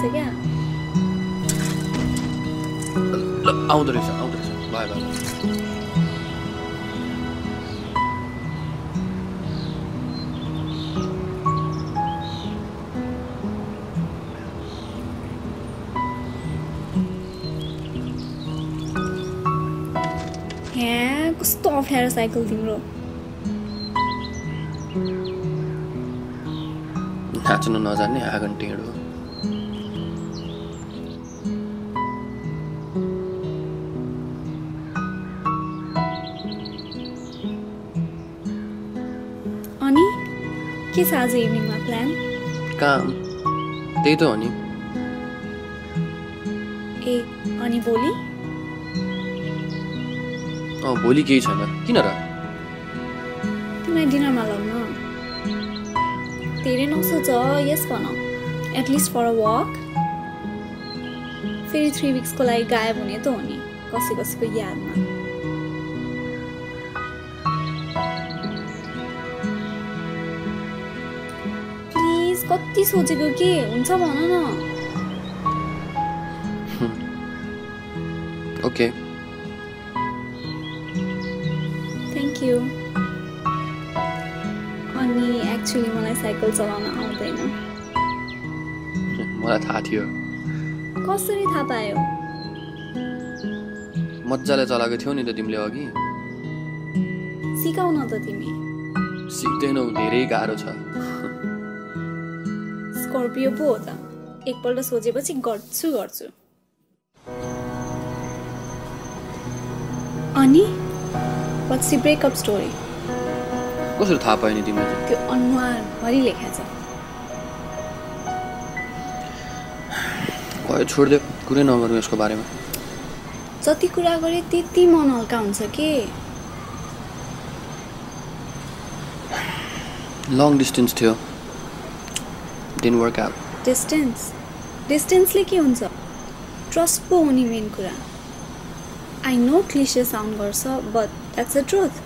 going to go. Bye-bye. Stop hair cycle thing, bro. That's no noise. I haven't heard. Ani, what's today's evening my plan? Come. They do Ani. Hey, Ani, boli. Oh, boli kei chana. Kina ra? Tinai dinner ma launa. Tere nausa ja yes bana. At least for a walk. Feri 3 weeks ko lagi gayab hune ta ho ni. Kasi ko yadma. Please, kati socheko ke huncha bhana na. Okay. Thank you. Ani actually मलाई cycle चलाउन आउँदैन. मलाई थाहा थियो. कसरी थाहा पायो? मज्जाले चलाएको थियो नि त तिमीले अघि। सिकाउन त तिमी सिक्दैनौ, धेरै गाह्रो छ। स्कर्पियो पो हो त, एकपल्ट सोचेपछि गर्छु गर्छु। अनि what's the breakup story? कसरी थाहा पायो नि तिमीले? त्यो अनुहार भरि लेखेछ। भयो छोड दे, कुरै नगरौँ यसको बारेमा। जति कुरा गरे त्यति मन हल्का हुन्छ के। लङ डिस्टेन्स थियो, डिडन्ट वर्क आउट। डिस्टेन्सले के हुन्छ? ट्रस्ट पो हुने मेन कुरा। I know cliche sound गर्छ, but that's the truth.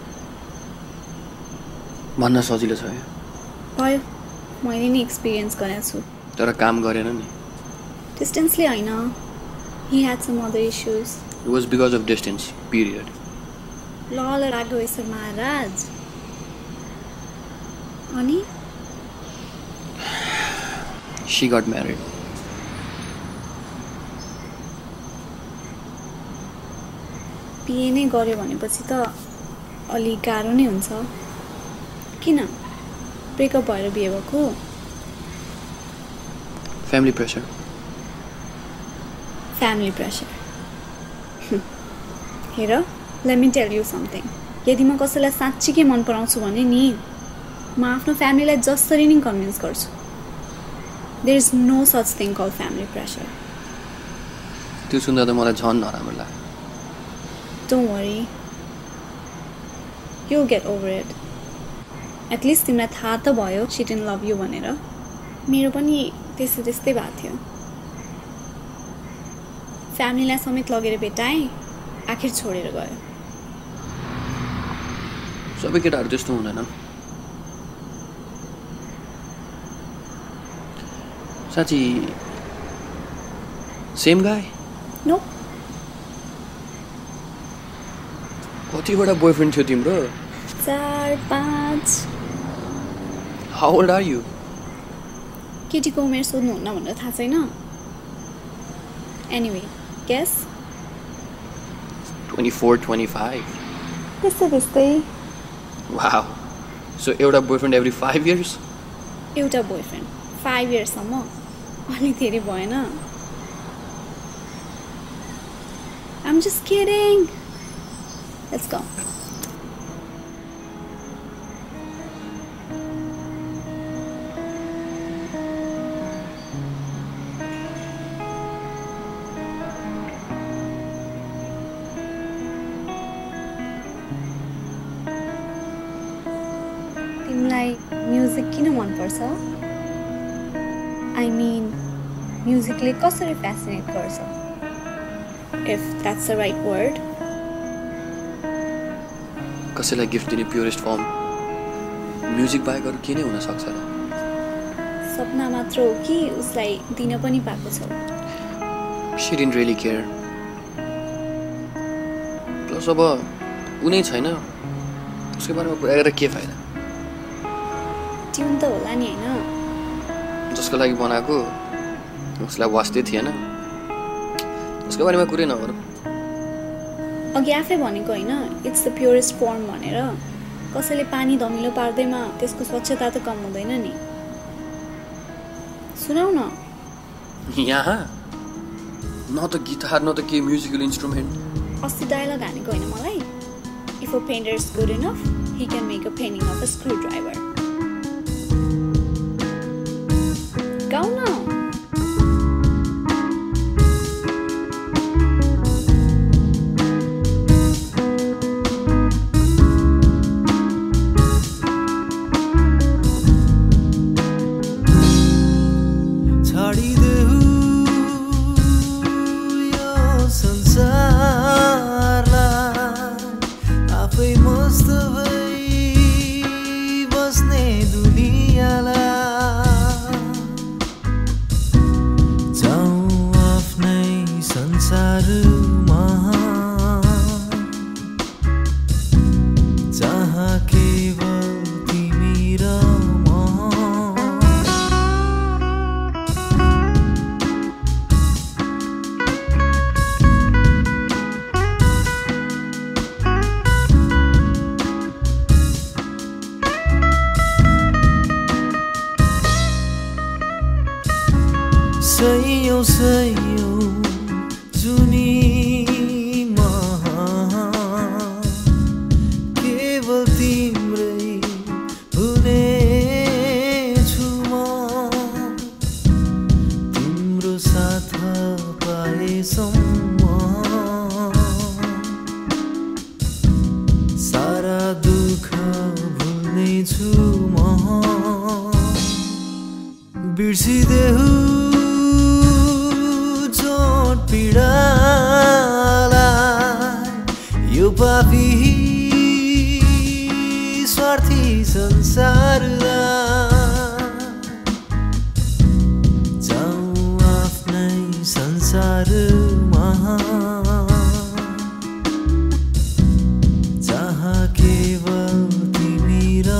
भन्न सजिलो छ यो। भयो, मैले नि एक्सपिरियन्स गरेको छु। तर काम गरेन नि। डिस्टेन्सले हैन, he had some other issues. It was because of distance, period. लल राघव सर महाराज। अनि? She got married. पिए नै गर्यो भनेपछि त अलि गाह्रो नै हुन्छ। किन? ब्रेकअप भएर बिहे भएको? Family pressure. हेर, let me tell you something. यदि म कसैलाई साँच्चीकै मन पराउँछु भने नि, म आफ्नो फ्यामिलीलाई जसरी नै कन्भिन्स गर्छु। There is no such thing called family pressure. त्यो सुन्दा त मलाई झन् नराम्रो लाग्यो। Don't worry, you'll get over it. At least तिमीलाई थाहा त भयो she didn't love you भनेर। मेरो पनि त्यसै त्यस्तै भएको थियो। फ्यामिलीलाई समेत लगेर भेटाएँ, आखिर छोडेर गयो। सबै केटाहरू त्यस्तो हुँदैन। साँच्ची सेम गाई? नो। कतिवटा बोयफ्रेन्ड थियो तिम्रो? 4-5। How old are you? केटीको उमेर सोध्नुहुन्न भनेर थाहा छैन? Anyway, guess? 24-25। त्यस्तै। Wow. So एउटा बोयफ्रेन्ड every 5 years? एउटा बोयफ्रेन्ड 5 years सम्म। अलि धेरै भएन? I'm just kidding. Let's go. Timlai music kina man parcha? I mean, music le kasari fascinate garcha? If that's the right word. कसैलाई gift दिने purest form music बाहेक अरू के नै हुन सक्छ र? सपना मात्र हो कि उसलाई दिन पनि पाएको छ? She didn't really care. Plus अब उनी छैन, उसको बारेमा कुरा गरेर के फाइदा? ट्युन त होला नि हैन? जसको लागि बनाएको उसलाई वास्ते थिएन। उसको बारेमा कुरै नगरौँ। अघि आफै भनेको हैन, इट्स द प्योरेस्ट फर्म भनेर। कसैले पानी धमिलो पार्दैमा त्यसको स्वच्छता त कम हुँदैन नि। सुनाउ न। यहाँ न त गिटार न त के म्युजिकल इन्स्ट्रुमेन्ट। अस्ति डायलग हानेको हैन मलाई? If a painter is good enough, he can make a painting of a screwdriver. गाउँ न। Sansaarla aapai mast bhai basne sa'yo tunima keval timrai bhune chuma tumro saath pae samma sara dukha bhulne chuma birsidehu पीड़ालाई यो पापी स्वार्थी संसारलाई जाऊँ आफ्नै संसारमा जहाँ केवल तिमी र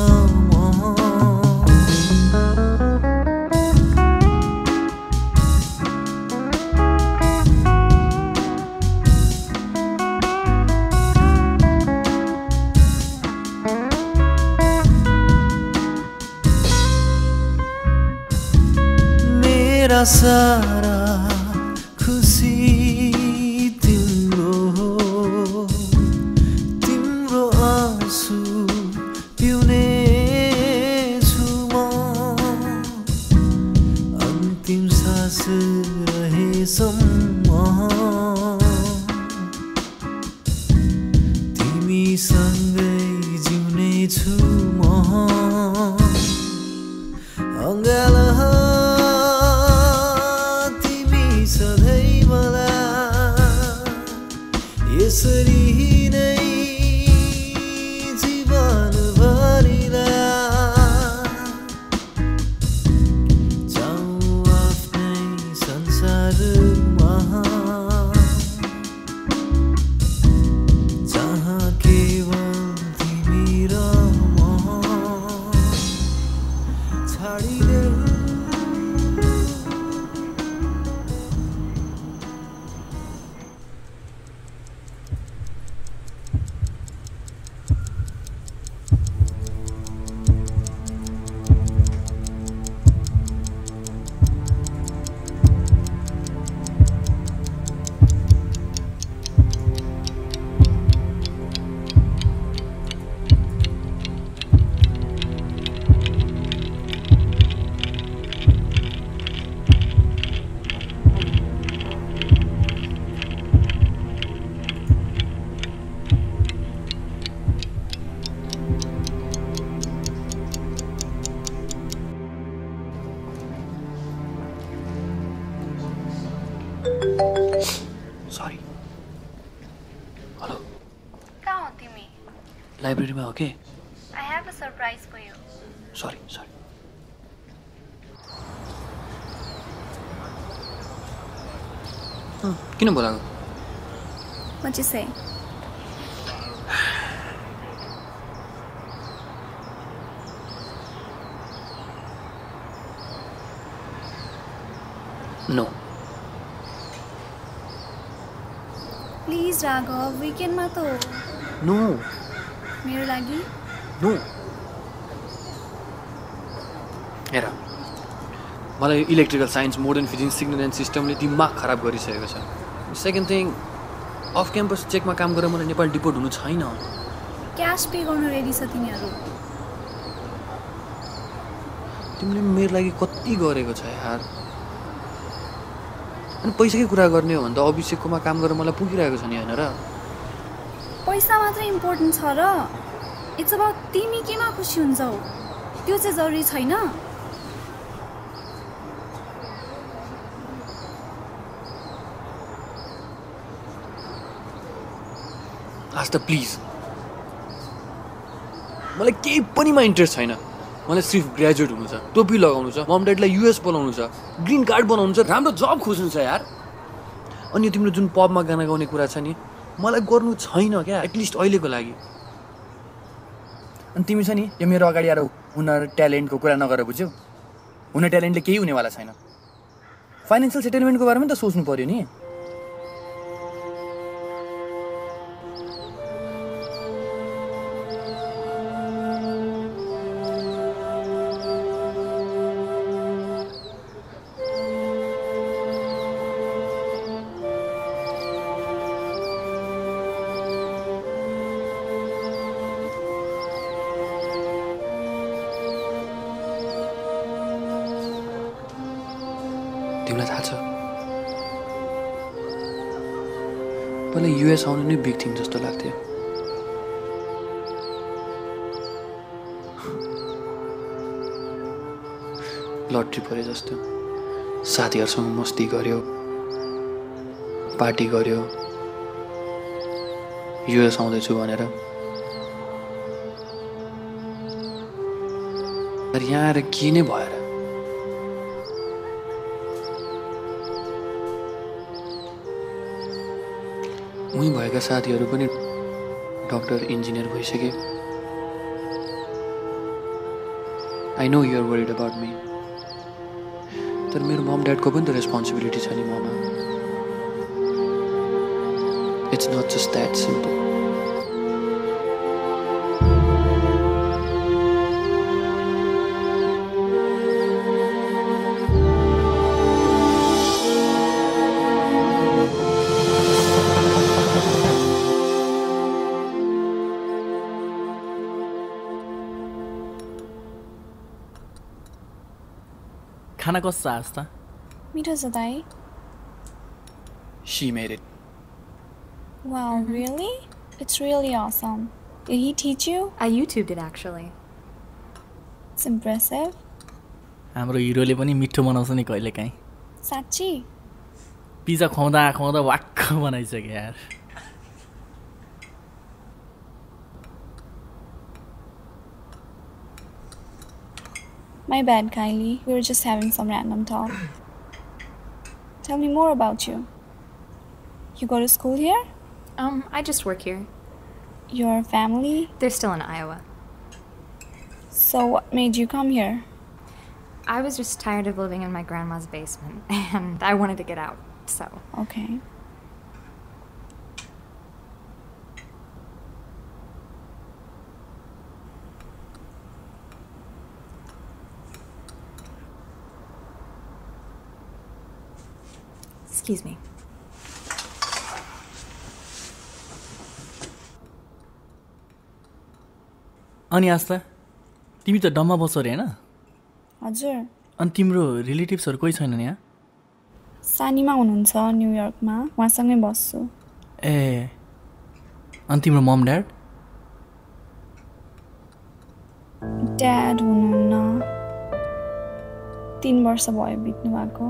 मेरा सारा खुशी तिम्रो आँसु पिउने छु म अन्तिम सास रहेसम्म तिमीसँगै जिउने छु म अङ्गाला यसरी नै जीवन भरिला जाऊँ आफ्नै संसारमा जहाँ केवल तिमी र म छाडिदेऊ Sorry. Hello. Kaha ho timi? Library mein ho, okay? I have a surprise for you. Sorry. Kino bola? What you say? No. Please, Raghav, weekend ma to. No. Mere lagi? No. Era. Malai electrical science, modern physics, signal and system le dimag kharab garisakeko cha. Second thing, off campus check ma kaam garera mala Nepal deport hunu chaina. Cash pay garnu ready cha timiharu. Timle mere lagi kati gareko cha yaar. अनि पैसाकै कुरा गर्ने हो भने त अभिषेककोमा काम गरेर मलाई पुगिरहेको छ नि हैन र पैसा मात्र इम्पोर्टेन्ट छ र इट्स अबाउट तिमी केमा खुसी हुन्छौ त्यो चाहिँ जरुरी छैन आस्ता प्लिज मलाई केही पनिमा इन्ट्रेस्ट छैन मलाई सिर्फ ग्रेजुएट हुनु छ टोपी लगाउनु छ मम ड्याडलाई यूएस बोलाउनु छ ग्रीन कार्ड बनाउनु छ राम्रो जब खोज्नु छ यार अनि तिम्रो जुन पबमा गाना गाउने कुरा छ नि मलाई गर्नु छैन क्या एटलिस्ट अहिलेको लागि अनि तिमी छ नि यो मेरो अगाडि आएर हुनर ट्यालेन्टको कुरा नगर बुझ्यौ हुन ट्यालेन्टले केही हुनेवाला छैन फाइनान्शियल सेटलमेन्टको बारेमा त सोच्नु पर्यो नि मलाई यूएस आउनु नै बिग थिङ जस्तो लाग्थ्यो। लट्री परे जस्तो। साथीहरुसँग मस्ती गर्यो, पार्टी गर्यो, यूएस आउँदै छु भनेर। तर यहाँ आएर के नै भयो र? उही भएका साथीहरु पनि डॉक्टर इंजीनियर भइसके। I know you are worried about me. तर मेरो मम डैड को पनि त रेस्पोन्सिबिलिटी छ नि ममा। It's not just that simple. खाना कस्तो आस्ता? मिठो छ दाइ। She made it. Wow, really? It's really awesome. Did he teach you? I YouTubed it actually. It's impressive. हाम्रो हिरोले पनि मिठो बनाउँछ नि कहिलेकाहीँ। साच्चै? पिज्जा खुवाउँदा खुवाउँदा वाक्क बनाइसक्यो यार। My bad, Kylie. We were just having some random talk. Tell me more about you. You go to school here? I just work here. Your family? They're still in Iowa. So what made you come here? I was just tired of living in my grandma's basement, and I wanted to get out, so... Okay. Excuse me. अनि आस्था, तिमी त डम्मा बस्छौ रे हैन? हजुर। अनि तिम्रो रिलेटिभ्सहरु कोही छैनन् यहाँ? सानीमा हुनुहुन्छ न्यूयर्कमा, उहाँसँगै बस्छु। ए। अनि तिम्रो मम ड्याड? ड्याड हुनुहुन्न। 3 वर्ष भयो बित्नु भएको।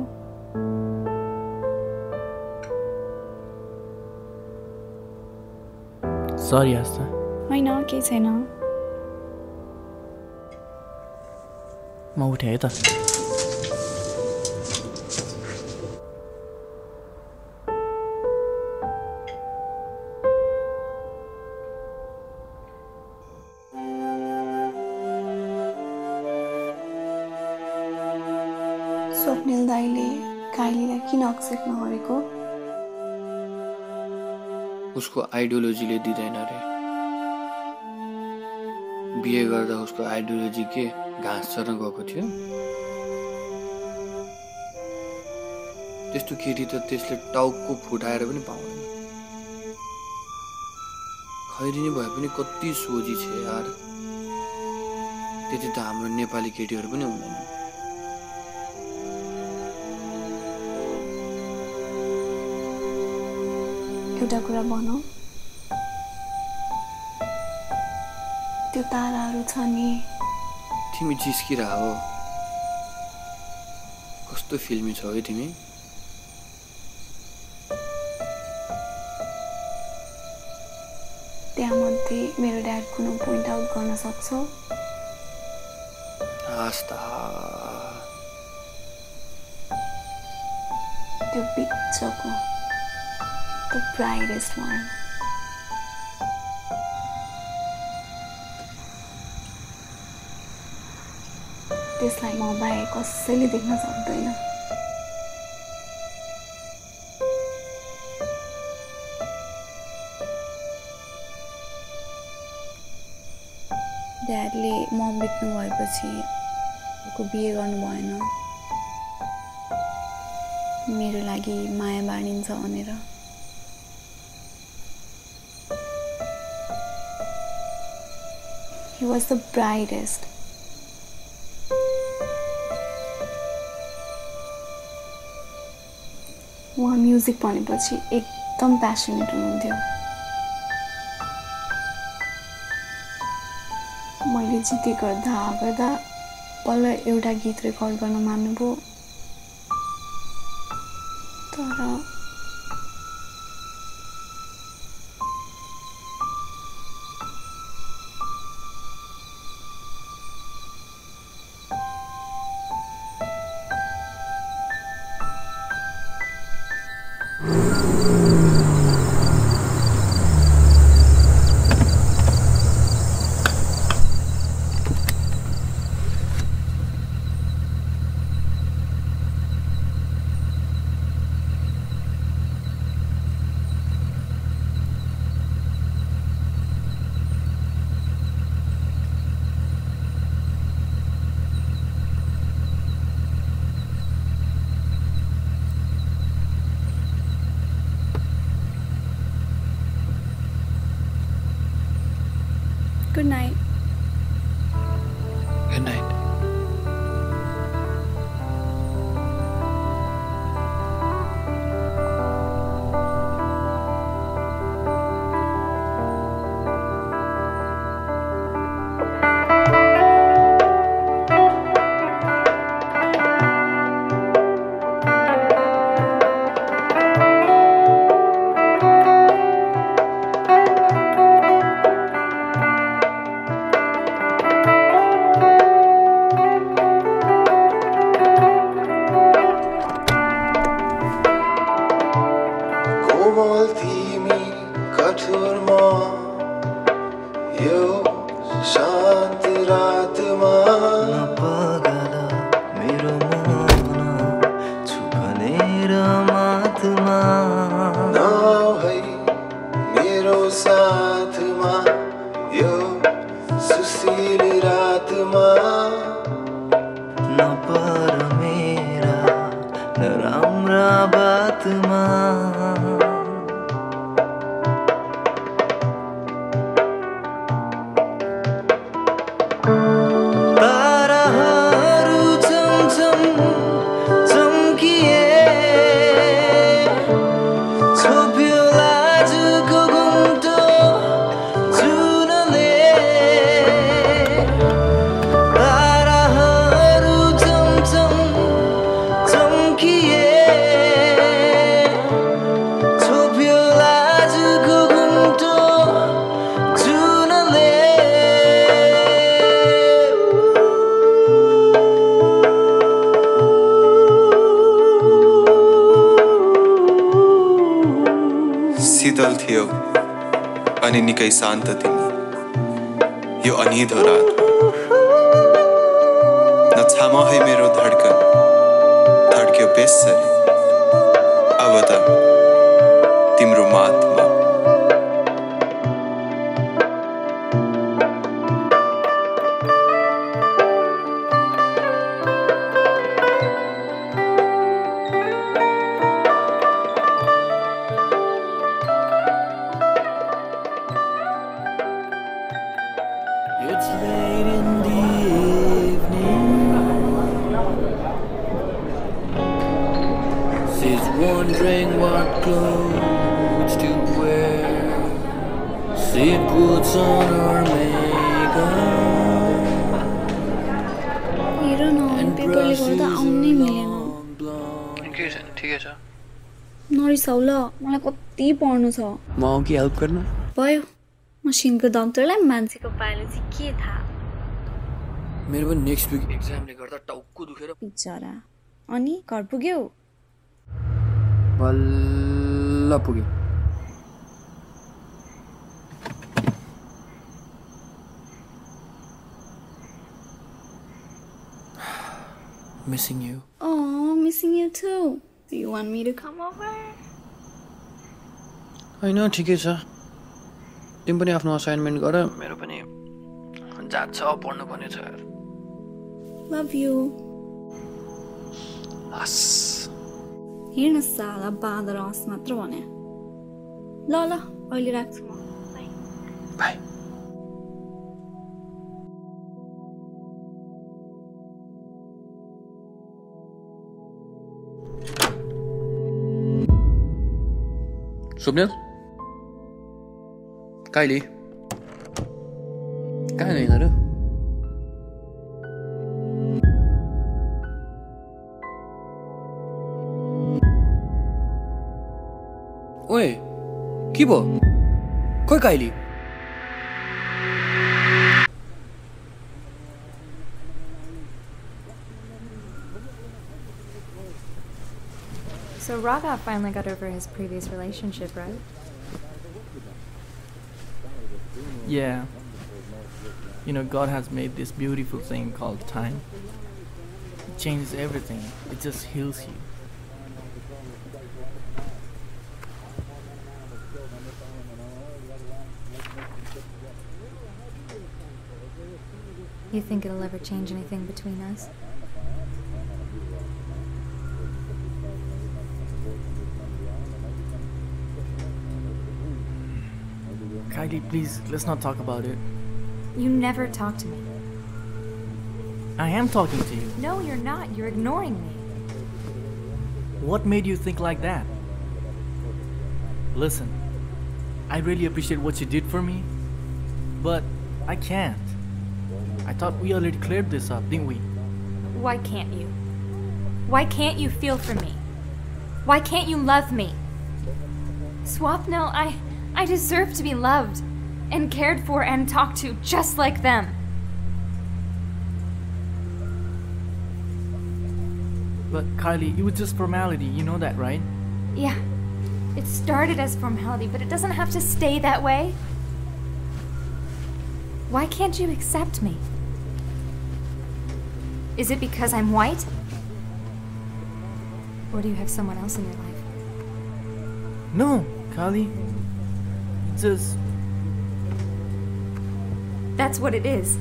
Sorry, Asta. I know, okay, I know. Ma uthaya ta. Swapnil daile Kylie lai kin accept nagareko? उसको आइडियोलोजी ले दिदैन रे बीए गर्दा उसको आइडियोलोजी के घाँस चर्न गएको थियो त्यस्तो केटी त त्यसले टाउको फुटाएर पनि पाउँदैन खैरिनी भए पनि कति सोझी छ यार त्यति त हाम्रो नेपाली केटीहरु पनि हुँदैन एउटा कुरा भनौ त्यो ताराहरु छ नि तिमी जिस्किराहो कस्तो फिल्मी छौ है तिमी त्यहाँमध्ये मेरो ड्याड कुन पोइन्ट आउट गर्न सक्छौ आस्था त्यो बिचको The brightest one. This like mobile ko silly dekhna sakdaina. Dadle mom bitnu bhayepachi ko bihe garnu bhayena. Mero lagi maya banincha bhanera. He was the brightest. Music compassionate Mundia. मैले जिते गर्दा गर्दा पल्ल एउटा गीत रेकर्ड गर्न मान्नुभयो तर Good night. Good night. शीतल थियो अनि निकै शान्त तिमी यो अनिधो रात नछामा है मेरो धड्कन धड्क्यो बेसरी अब त तिम्रो मातमा wondering what clothes to wear. She puts on her makeup. You don't know, and people go to the only million. Okay, okay, sir. Nori Saula, I got tea porn. Mom, can help karna? Boy, machine ka doctor la manse ko biology ke tha. Mere next week exam le garda tau ko dukhera. Bichara, ani kar pugyo. Balla pugi. Missing you. Oh, missing you too. Do you want me to come over? I know, okay, sir. You have no assignment. I have no. Love you. Us. Here in a sala, bad ross matrone. Lola, all you like. Bye. Bye. Swapnil? Kylie? Kylie, Naru? Oi, Kibo? Koi Kylie? So Raghav finally got over his previous relationship, right? Yeah. You know, God has made this beautiful thing called time. It changes everything. It just heals you. You think it'll ever change anything between us? Kylie, please, let's not talk about it. You never talk to me. I am talking to you. No, you're not. You're ignoring me. What made you think like that? Listen, I really appreciate what you did for me, but I can't. I thought we already cleared this up, didn't we? Why can't you? Why can't you feel for me? Why can't you love me? Swapnil, I deserve to be loved, and cared for, and talked to, just like them. But Kylie, it was just formality, you know that, right? Yeah, it started as formality, but it doesn't have to stay that way. Why can't you accept me? Is it because I'm white? Or do you have someone else in your life? No, Kylie. Just... That's what it is.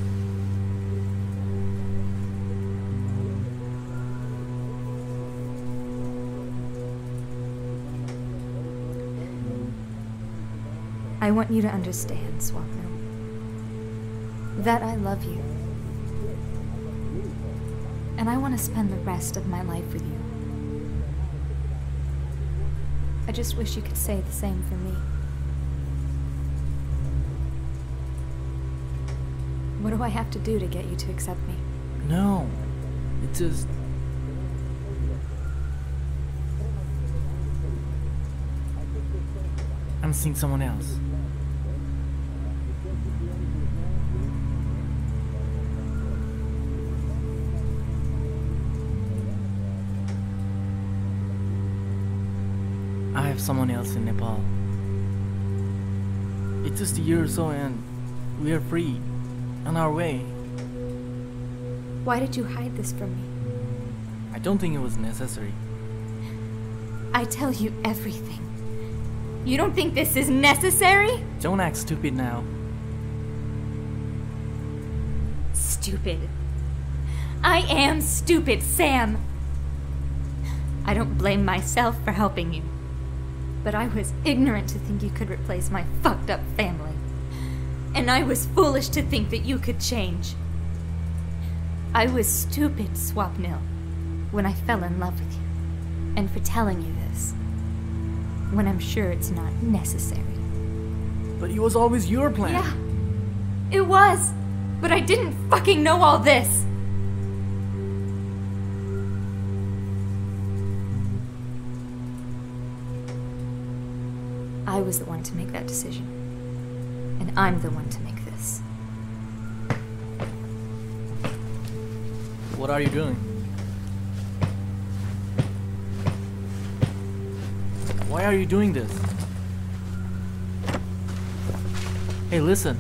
I want you to understand, Swapnil, that I love you. And I want to spend the rest of my life with you. I just wish you could say the same for me. What do I have to do to get you to accept me? No, it just... I'm seeing someone else. I have someone else in Nepal. It's just a year or so and we are free. On our way. Why did you hide this from me? I don't think it was necessary. I tell you everything. You don't think this is necessary? Don't act stupid now. Stupid. I am stupid, Sam. I don't blame myself for helping you. But I was ignorant to think you could replace my fucked up family. And I was foolish to think that you could change. I was stupid, Swapnil, when I fell in love with you, and for telling you this, when I'm sure it's not necessary. But it was always your plan. Yeah, it was, but I didn't fucking know all this. I was the one to make that decision. And I'm the one to make this. What are you doing? Why are you doing this? Hey, listen.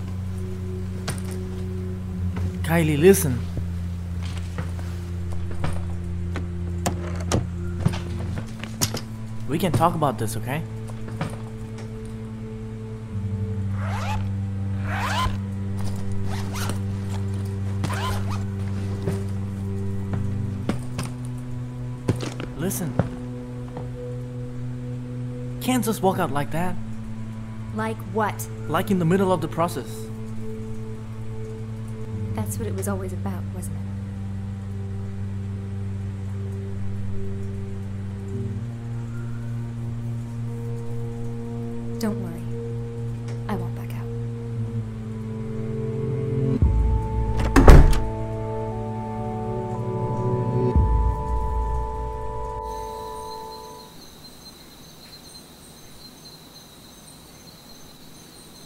Kylie, listen. We can talk about this, okay? Listen, can't just walk out like that. Like what? Like in the middle of the process. That's what it was always about, wasn't it? Don't worry. I won't back out.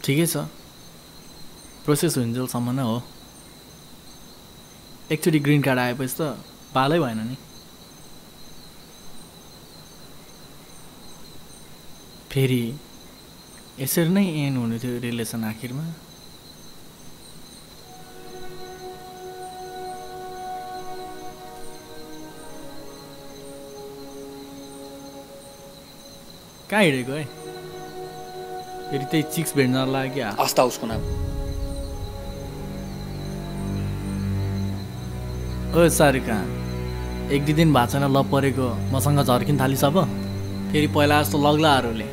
ठीक है sir, process हो इन्जेल सम्म हो। एकचोटि green card आएपछि त पालै भएन नि। फेरि यसरी नै एन्ड हुने थियो रिलेसन आखिरमा। कहाँ हिँडेको है? फेरि त्यही चिक्स भेट्न लाग्यो। आस्था उसको नाम। ओ सारिका, एक दुई दिन भएको छैन ल परेको, मसँग झर्किन थालिस अब। फेरि पहिला जस्तो लग्लाहरूले।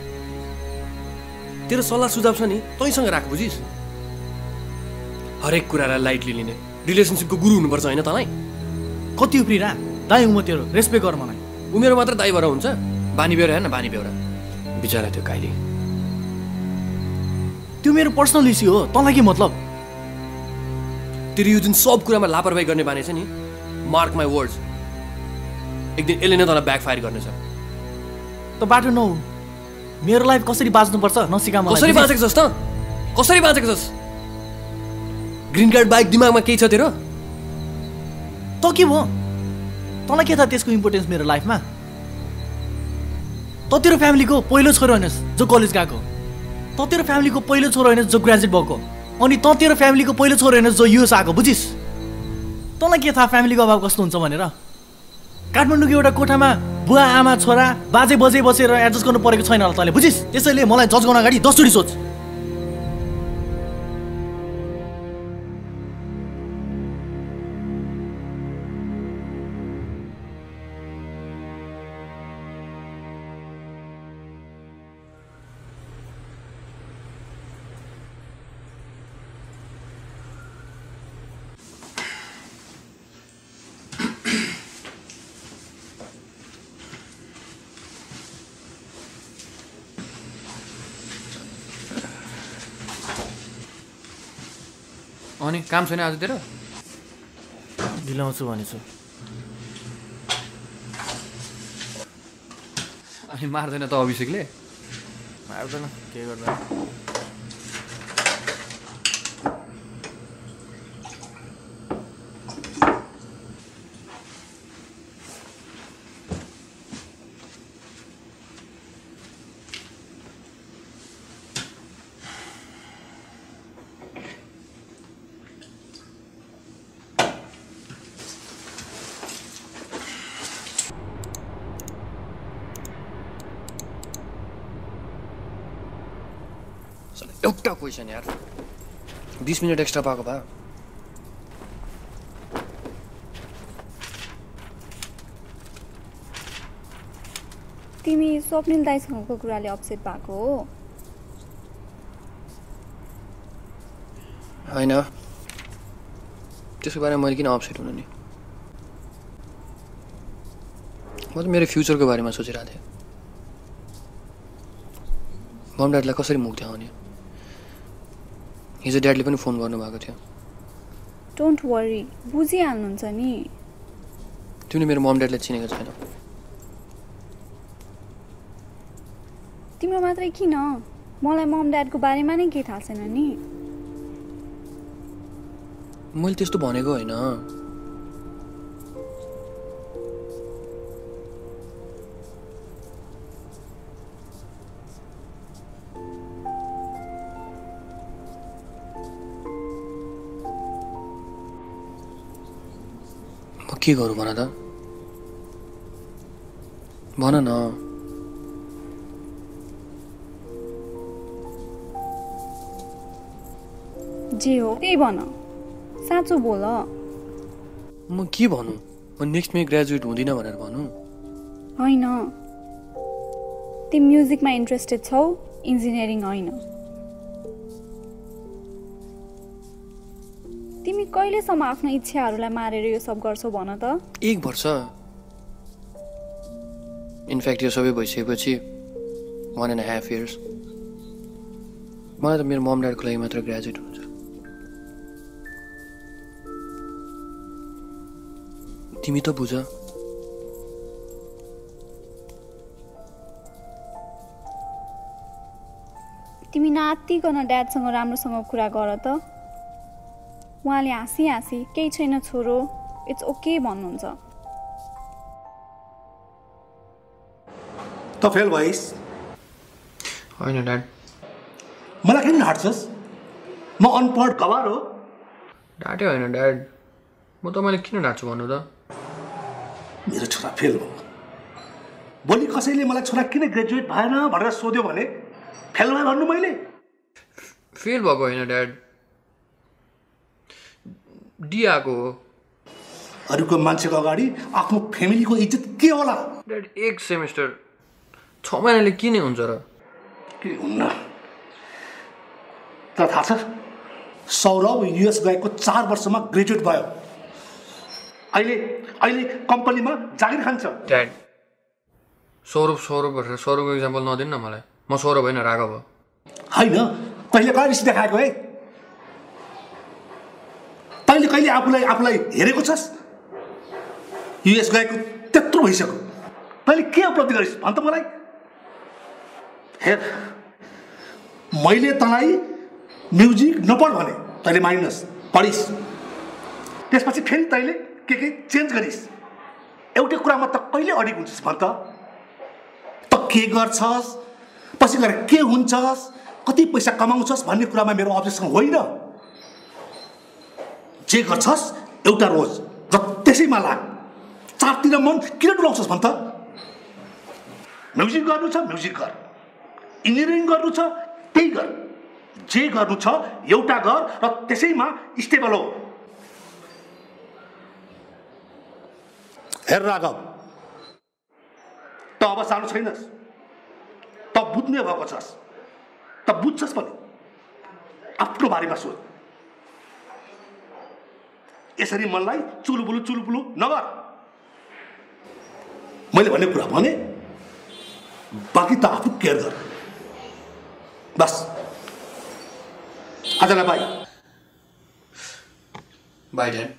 तेरो सल्लाह सुझाव छ नि तँसँग राख बुझिस्। हरेक कुरालाई लाइटली लिने रिलेसनशिपको गुरु हुनुपर्छ हैन तँलाई? कति उफ्रिरा दाइ, म तेरो रेस्पेक्ट गर। मलाई उमेर मात्र दाइ भएर हुन्छ? बानी बेहोरा हैन, बानी बेहोरा बिचारा त्यो काइली। त्यो मेरो पर्सनल इश्यू हो, तँलाई के मतलब? तेरो यो जुन सब कुरामा लापरवाही गर्ने बानी छ नि, मार्क माई वर्ड्स, एक दिन एलेन तँलाई ब्याकफायर गर्नेछ। त बाटो नौ, मेरो लाइफ कसरी बाँच्नु पर्छ नसिका मलाई। कसरी बाँचेको जस्तो? कसरी बाँचेको जस्तो? ग्रीन कार्ड बाइक दिमागमा केही छ तेरो? त के भयो? तँलाई के थाहा त्यसको इम्पोर्टेन्स मेरो लाइफमा? त तेरो फ्यामिलीको पहिलो छोरो हैनस् जो कलेज गएको, त तेरो फ्यामिलीको पहिलो छोरो हैनस् जो ग्रेजुएट भएको, अनि त तेरो फ्यामिलीको पहिलो छोरो हैनस् जो युएस आएको, बुझिस्? तँलाई के थाहा फ्यामिलीको अभाव कस्तो हुन्छ भनेर? काठमाडौँको एउटा कोठामा बुवा आमा छोरा बाजे बजे बसेर एडजस्ट गर्नु परेको छैन होला तैले, बुझिस्? त्यसैले मलाई जज गर्न अगाडि 10 चोटी सोच। अनि काम छैन आज तेरो? दिलाउँछु भनेछु। अनि मार्दैन त अभिषेकले? मार्दैन, के गर्दा। एउटा क्वेसन यार, 20 मिनट एक्स्ट्रा पाएको भए। तिमी स्वप्निल दाइसँगको कुराले अपसेट भएको हो? हैन, त्यसको बारेमा मैले किन अपसेट हुनु नि? म त मेरो फ्युचरको बारेमा सोचिरहेको थिएँ। मम ड्याडलाई कसरी मुख देखाउने? हिजो ड्याडले पनि फोन गर्नुभएको थियो। डोन्ट वरी, बुझिहाल्नुहुन्छ नि। तिमीले मेरो मम ड्याडले चिनेको छैन। तिम्रो मात्रै किन, मलाई मम ड्याडको बारेमा नै के थाहा छैन नि? मैले त्यस्तो भनेको होइन। के गरौँ भन त? भन न। जे हो त्यही भन, साँचो बोल। म के भनौँ? म नेक्स्ट मे ग्रेजुएट हुँदिन भनेर भनौँ? होइन, तिमी म्युजिकमा इन्ट्रेस्टेड छौ, इन्जिनियरिङ होइन। तिमी कहिलेसम्म आफ्नो इच्छाहरूलाई मारेर यो सब गर्छौ भन त? 1 वर्ष। इनफ्याक्ट यो सबै भइसकेपछि 1.5 years। मलाई त मेरो मम ड्याडको लागि मात्र ग्रेजुएट हुन्छ। तिमी त बुझ। तिमी नातिकन ड्याडसँग राम्रोसँग कुरा गर त। उहाँले हाँसी हाँसी केही छैन छोरो, इट्स ओके भन्नुहुन्छ। त फेल भइस? हैन ड्याड, मलाई किन हाँस्छस्? म अनपढ गवार हो। डाटे हैन ड्याड, म त मैले किन हाँस्छु भन्नु त? मेरो छोरा फेल भयो। भोलि कसैले मलाई छोरा किन ग्रेजुएट भएन भनेर सोध्यो भने फेल भयो भन्नु मैले? फेल भएको हैन ड्याड, डी आको हो। अरूको मान्छेको अगाडि आफ्नो फ्यामिलीको इज्जत के होला? ड्याड एक सेमेस्टर ६ महिनाले किन हुन्छ र? के हुन्न? तर थाहा छ, सौरभ युएस गएको ४ वर्षमा ग्रेजुएट भयो। अहिले अहिले कम्पनीमा जागिर खान्छ। ड्याड सौरभ भनेर सौरभको एक्जाम्पल नदिनु न मलाई। म सौरभ होइन राघव हो। हैन, तैँले कहिले रिस देखाएको है? तैँले कहिले आफूलाई हेरेको छस्? युएस गएको त्यत्रो भइसक्यो, तैँले के उपलब्धि गरिस् भन त मलाई। हेर, मैले तँलाई म्युजिक नपढ भने तैँले मानिनस्, पढिस्। त्यसपछि फेरि तैँले के चेन्ज गरिस्। एउटै कुरामा त कहिले अडिग हुन्छस् भन त के गर्छस्, पछि गएर के हुन्छस्, कति पैसा कमाउँछस् भन्ने कुरामा मेरो अब्जेक्सन होइन। जे गर्छस् एउटा रोज र त्यसैमा लाग। चारतिर मन किन डुलाउँछस् भन त? म्युजिक गर्नु छ म्युजिक गर, इन्जिनियरिङ गर्नु छ त्यही गर। जे गर्नु छ एउटा गर र त्यसैमा स्टेबल हो। हेर राघव, त अब सानो छैनस्, त बुझ्ने भएको छस्, त बुझ्छस् पनि। आफ्नो बारेमा सोच। यसरी मनलाई चुलबुलु नगर। मैले भन्ने कुरा भने, बाँकी त आफू केयर गर। बस आज ल, bye bye dad.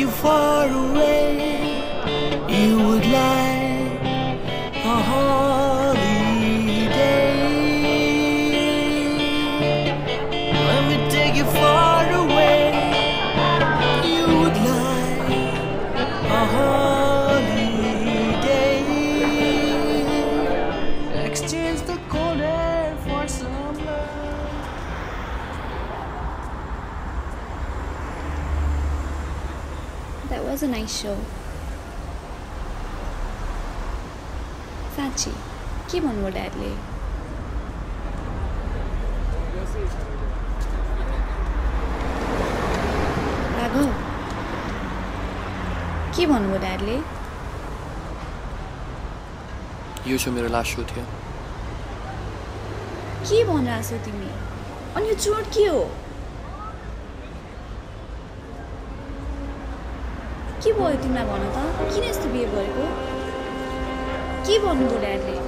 You far away, you would like a holiday. Let me take you far away, you would like a holiday. was a nice show. Sachi, keep on what I'd lay. Raghav, keep on what I'd lay. You show me the last shoot here. Keep on Rasuti me. On your throat, Kyo. Keep on it in my bonata. Kines to be a boy. Keep on good at it.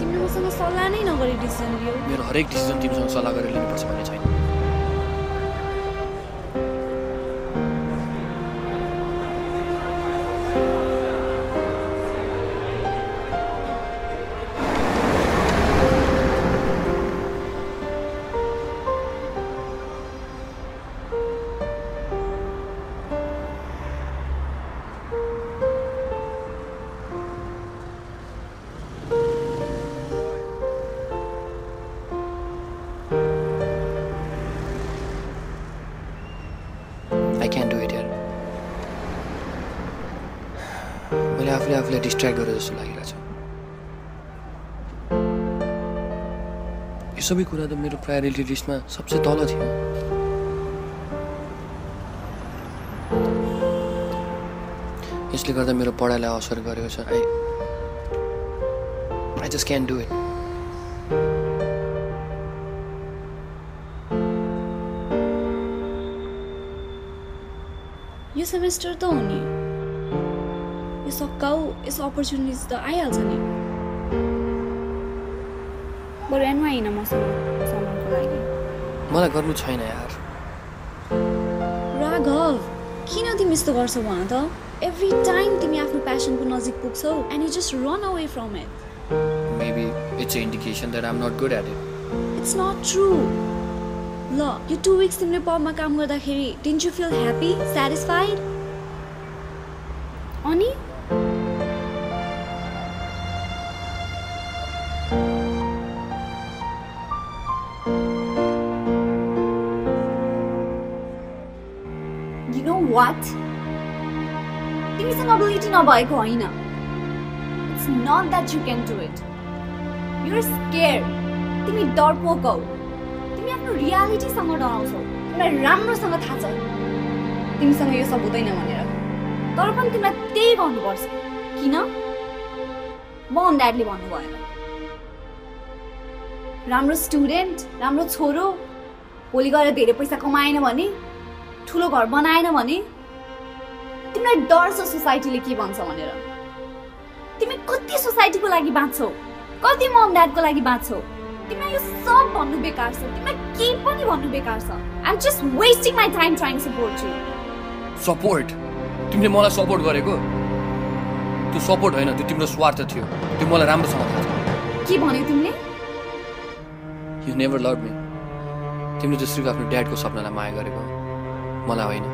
Timnos on a solani, nobody discerned you. Your correct decision, Timson Salagar, in personality. I can't do it here. Mere afle afle distract gare jasto lagiरहेको छ. यो सबै कुरा त मेरो priority लिस्टमा सबसे तल थियो. यसले गर्दा मेरो पढाइलाई असर गरेको छ. I just can't do it. यो सेमेस्टर त हो नि. यो सक्काउ यस अपर्चुनिटिज त आइहाल्छ नि. बरु एनमा हैन मसँग सम्मानको लागि. मलाई गर्नु छैन यार. राघव, किन तिमी यस्तो गर्छौ भन त? एभ्री टाइम तिमी आफ्नो प्यासनको नजिक पुग्छौ and you just run away from it. Maybe it's an indication that I am not good at it. It's not true. Look, you 2 weeks timle pub ma kaam garda kheri, didn't you feel happy, satisfied? Ani? You know what? Timi ability na bhayeko haina. It's not that you can do it. You're scared. Timi darpo kau. Reality सँग डराउँछौ. मलाई राम्रोसँग थाहा छ तिमीसँग यो सब हुँदैन भनेर. तर पनि तिमीलाई त्यही गर्नुपर्छ. किन? मम ड्याडले भन्नुभयो राम्रो स्टुडेन्ट, राम्रो छोरो भोलि गएर धेरै पैसा कमाएन भने, ठुलो घर बनाएन भने तिमीलाई डर छ सोसाइटीले के भन्छ भनेर. तिमी कति सोसाइटीको लागि बाँच्छौ, कति मम ड्याडको लागि बाँच्छौ. तिमीलाई यो सब भन्नु बेकार छ. तिमीलाई के पनि भन्नु बेकार छ. I'm just wasting my time trying to support you. Support? तिमीले मलाई सपोर्ट गरेको? त्यो सपोर्ट हैन, त्यो तिम्रो स्वार्थ थियो. त्यो मलाई राम्रोसँग थाहा छ. के भन्यौ तिमीले? You never loved me. तिमीले जसरी आफ्नो ड्याडको सपनालाई माया गरेको, मलाई होइन.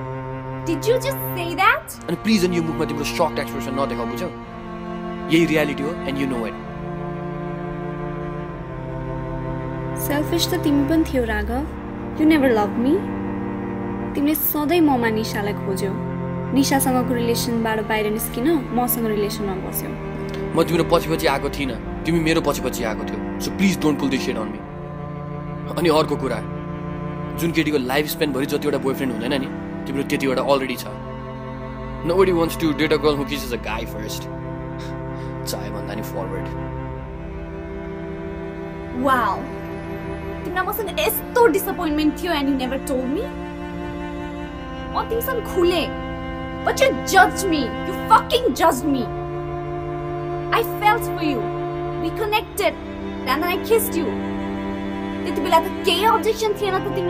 Did you just say that? And please and you मुखमा तिम्रो shocked expression नदेखाउ, बुझ्यौ? यही रियालिटी हो and you know it. Selfish to timi pani thiyo Raghav. You never loved me. Timle sadai mama Nisha lai khojyo. Nisha sangako relation baro bahira niskina ma sanga relation ma basyo. Ma timro pachi aako thina, timi mero pachi aako thiyau. So please don't pull this shit on me. Ani arko kura, jun ketiko life span bhari jati wata boyfriend hundaina ni, timro tyati wata already cha. Nobody wants to date a girl who kisses a guy first. Chai bhanda ni forward. Wow. I was so disappointment to you and you never told me. All things are open, but you judged me. You fucking judged me. I felt for you. We connected, and then I kissed you. Did you have any objection to me?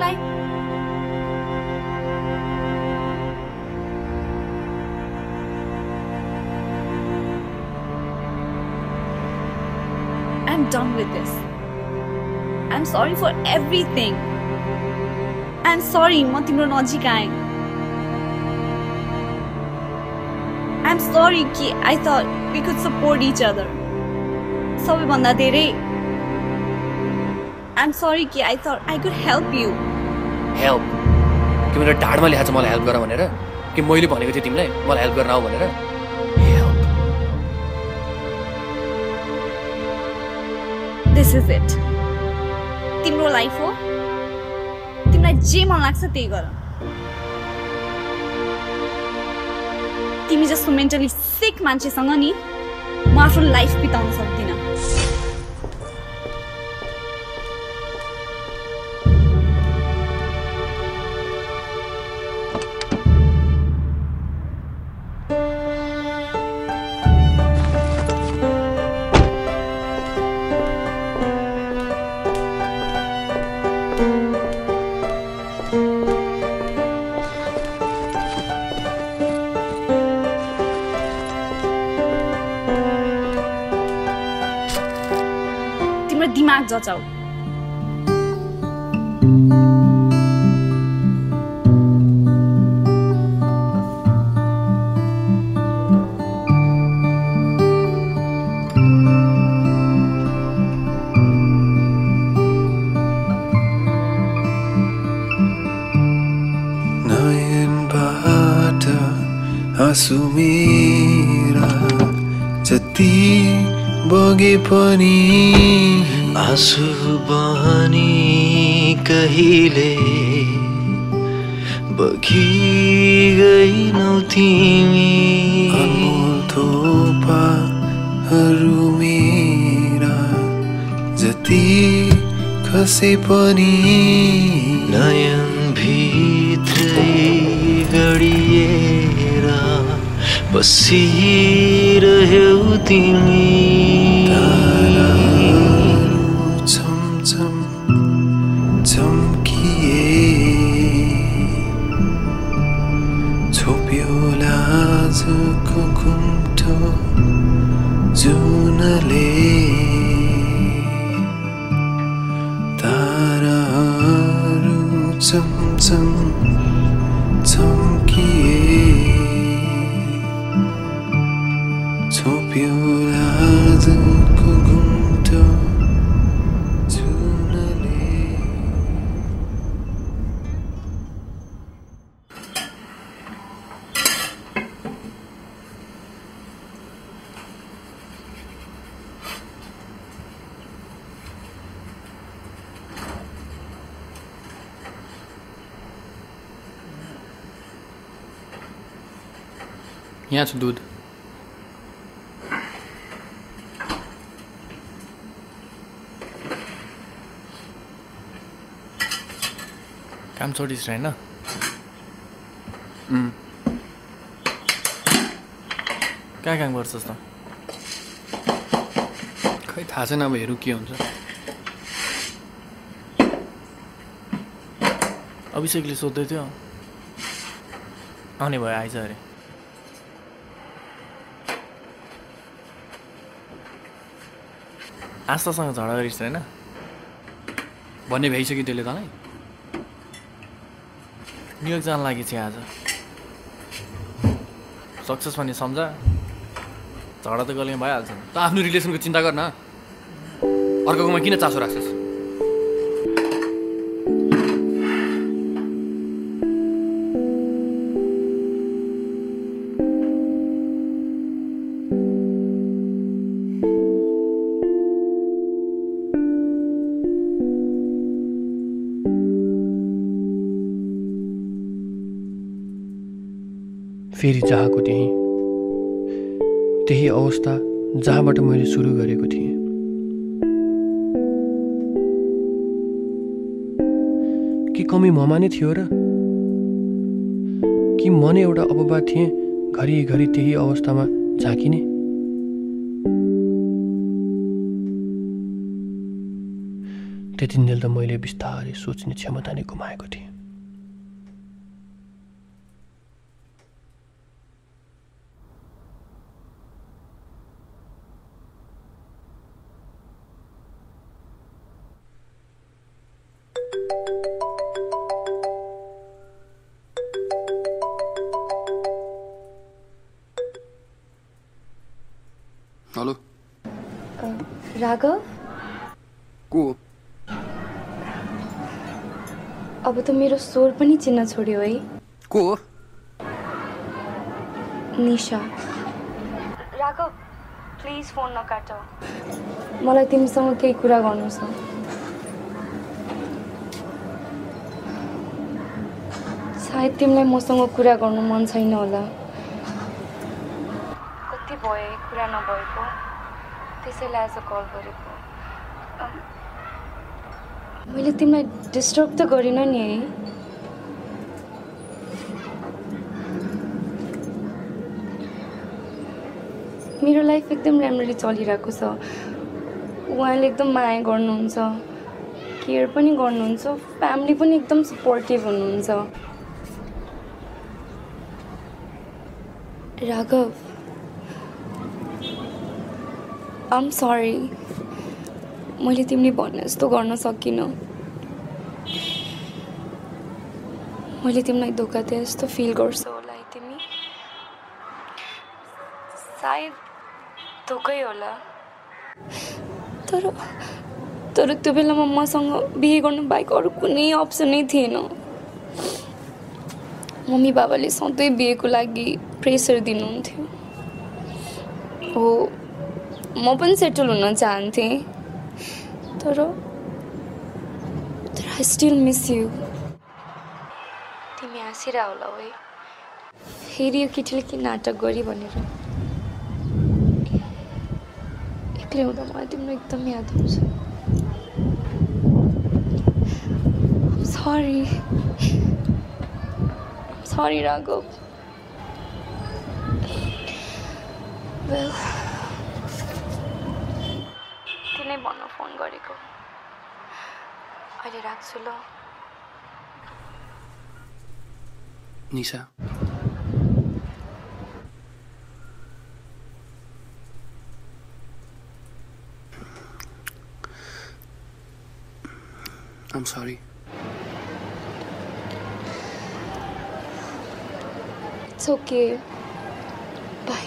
I'm done with this. I'm sorry for everything. I'm sorry, ma timro najik aaye. I'm sorry ki I thought we could support each other. Sabai bhanda dherai. I'm sorry ki I thought I could help you. Help? Timro dhaadma lyacha malai help gara bhanera? कि मैले भनेको थिएँ तिमीलाई मलाई help गर्न आऊ भनेर। This is it. तिम्रो लाइफ हो, तिमीलाई जे मन लाग्छ त्यही गर। तिमी जस्तो मेन्टली सिक मान्छेसँग नि म आफ्नो लाइफ बिताउन सक्दिनँ। दिमाग जचाऊ। नयन बाट आँसु मेरा जति बगे पनि आँसु बहनी कहिले बगी गई नौ तिमी। अमोल थोपाहरू मेरा जति खसे पनि नयन भित्रै गडिएर बसिरह्यौ तिमी। यहाँ छ दूध। काम छोडिस रहेन? कहाँ काम गर्छस् त? खै थाहा छैन, अब हेरौँ के हुन्छ। अभिषेकले सोध्दै थियो, आउने भयो आइज अरे। आस्थासँग झगडा गरिस् होइन भन्ने भइसक्यो त्यसले तँलाई। न्युयोर्क जान लागि चाहिँ आज सक्सेस भन्ने सम्झा, झगडा त गल्ने भइहाल्छ। त आफ्नो रिलेसनको चिन्ता गर्न, अर्कोकोमा किन चासो राख्छस्? फेरि जहाँको त्यही अवस्था जहाँबाट मैले सुरु गरेको थिएँ। कि कमी ममा नै थियो र कि म नै एउटा अपवाद थिएँ घरिघरि त्यही अवस्थामा झाँकिने? त्यतिन्जेल त मैले बिस्तारै सोच्ने क्षमता नै गुमाएको थिएँ। हेलो राघव, को? अब त मेरो स्वर पनि चिन्न छोड्यो है। को? Nisha. Raghav, please phone na kato. Malai timsang kei kura garnu cha. Sayad timlai masang कुरा garnu मन छैन होला. कति भयो कुरा नभएको त्यसैले आज कल गरेको. मैले तिमीलाई डिस्टर्ब त गरिन नि. मेरो लाइफ एकदम राम्ररी चलिरहेको छ. उहाँले एकदम माया गर्नुहुन्छ, केयर पनि गर्नुहुन्छ, फ्यामिली पनि एकदम सपोर्टिभ हुनुहुन्छ. Raghav, I am sorry. मैले तिमीले भने जस्तो गर्न सकिन. मैले तिमीलाई धोका दिए जस्तो फिल गर्छौ होला तिमी. सायद धोकै होला. तर त्यो बेलामा मसँग बिहे गर्नु बाहेक अरू कुनै अप्सनै थिएन. मम्मी बाबाले सधैँ बिहेको लागि प्रेसर दिनुहुन्थ्यो. हो, म पनि सेटल हुन चाहन्थे. तर I still miss you. तिमी आसिरा होला ओए. फेरि यो किटले के नाटक गरी भनेर. एक्लै हुँदा मलाई तिम्रो एकदम याद आउँछ. I'm sorry. I'm sorry, Raghav. Well, तिनै भन्न फोन गरेको. अहिले राख्छु ल. Nisha, I'm sorry. It's okay. Bye.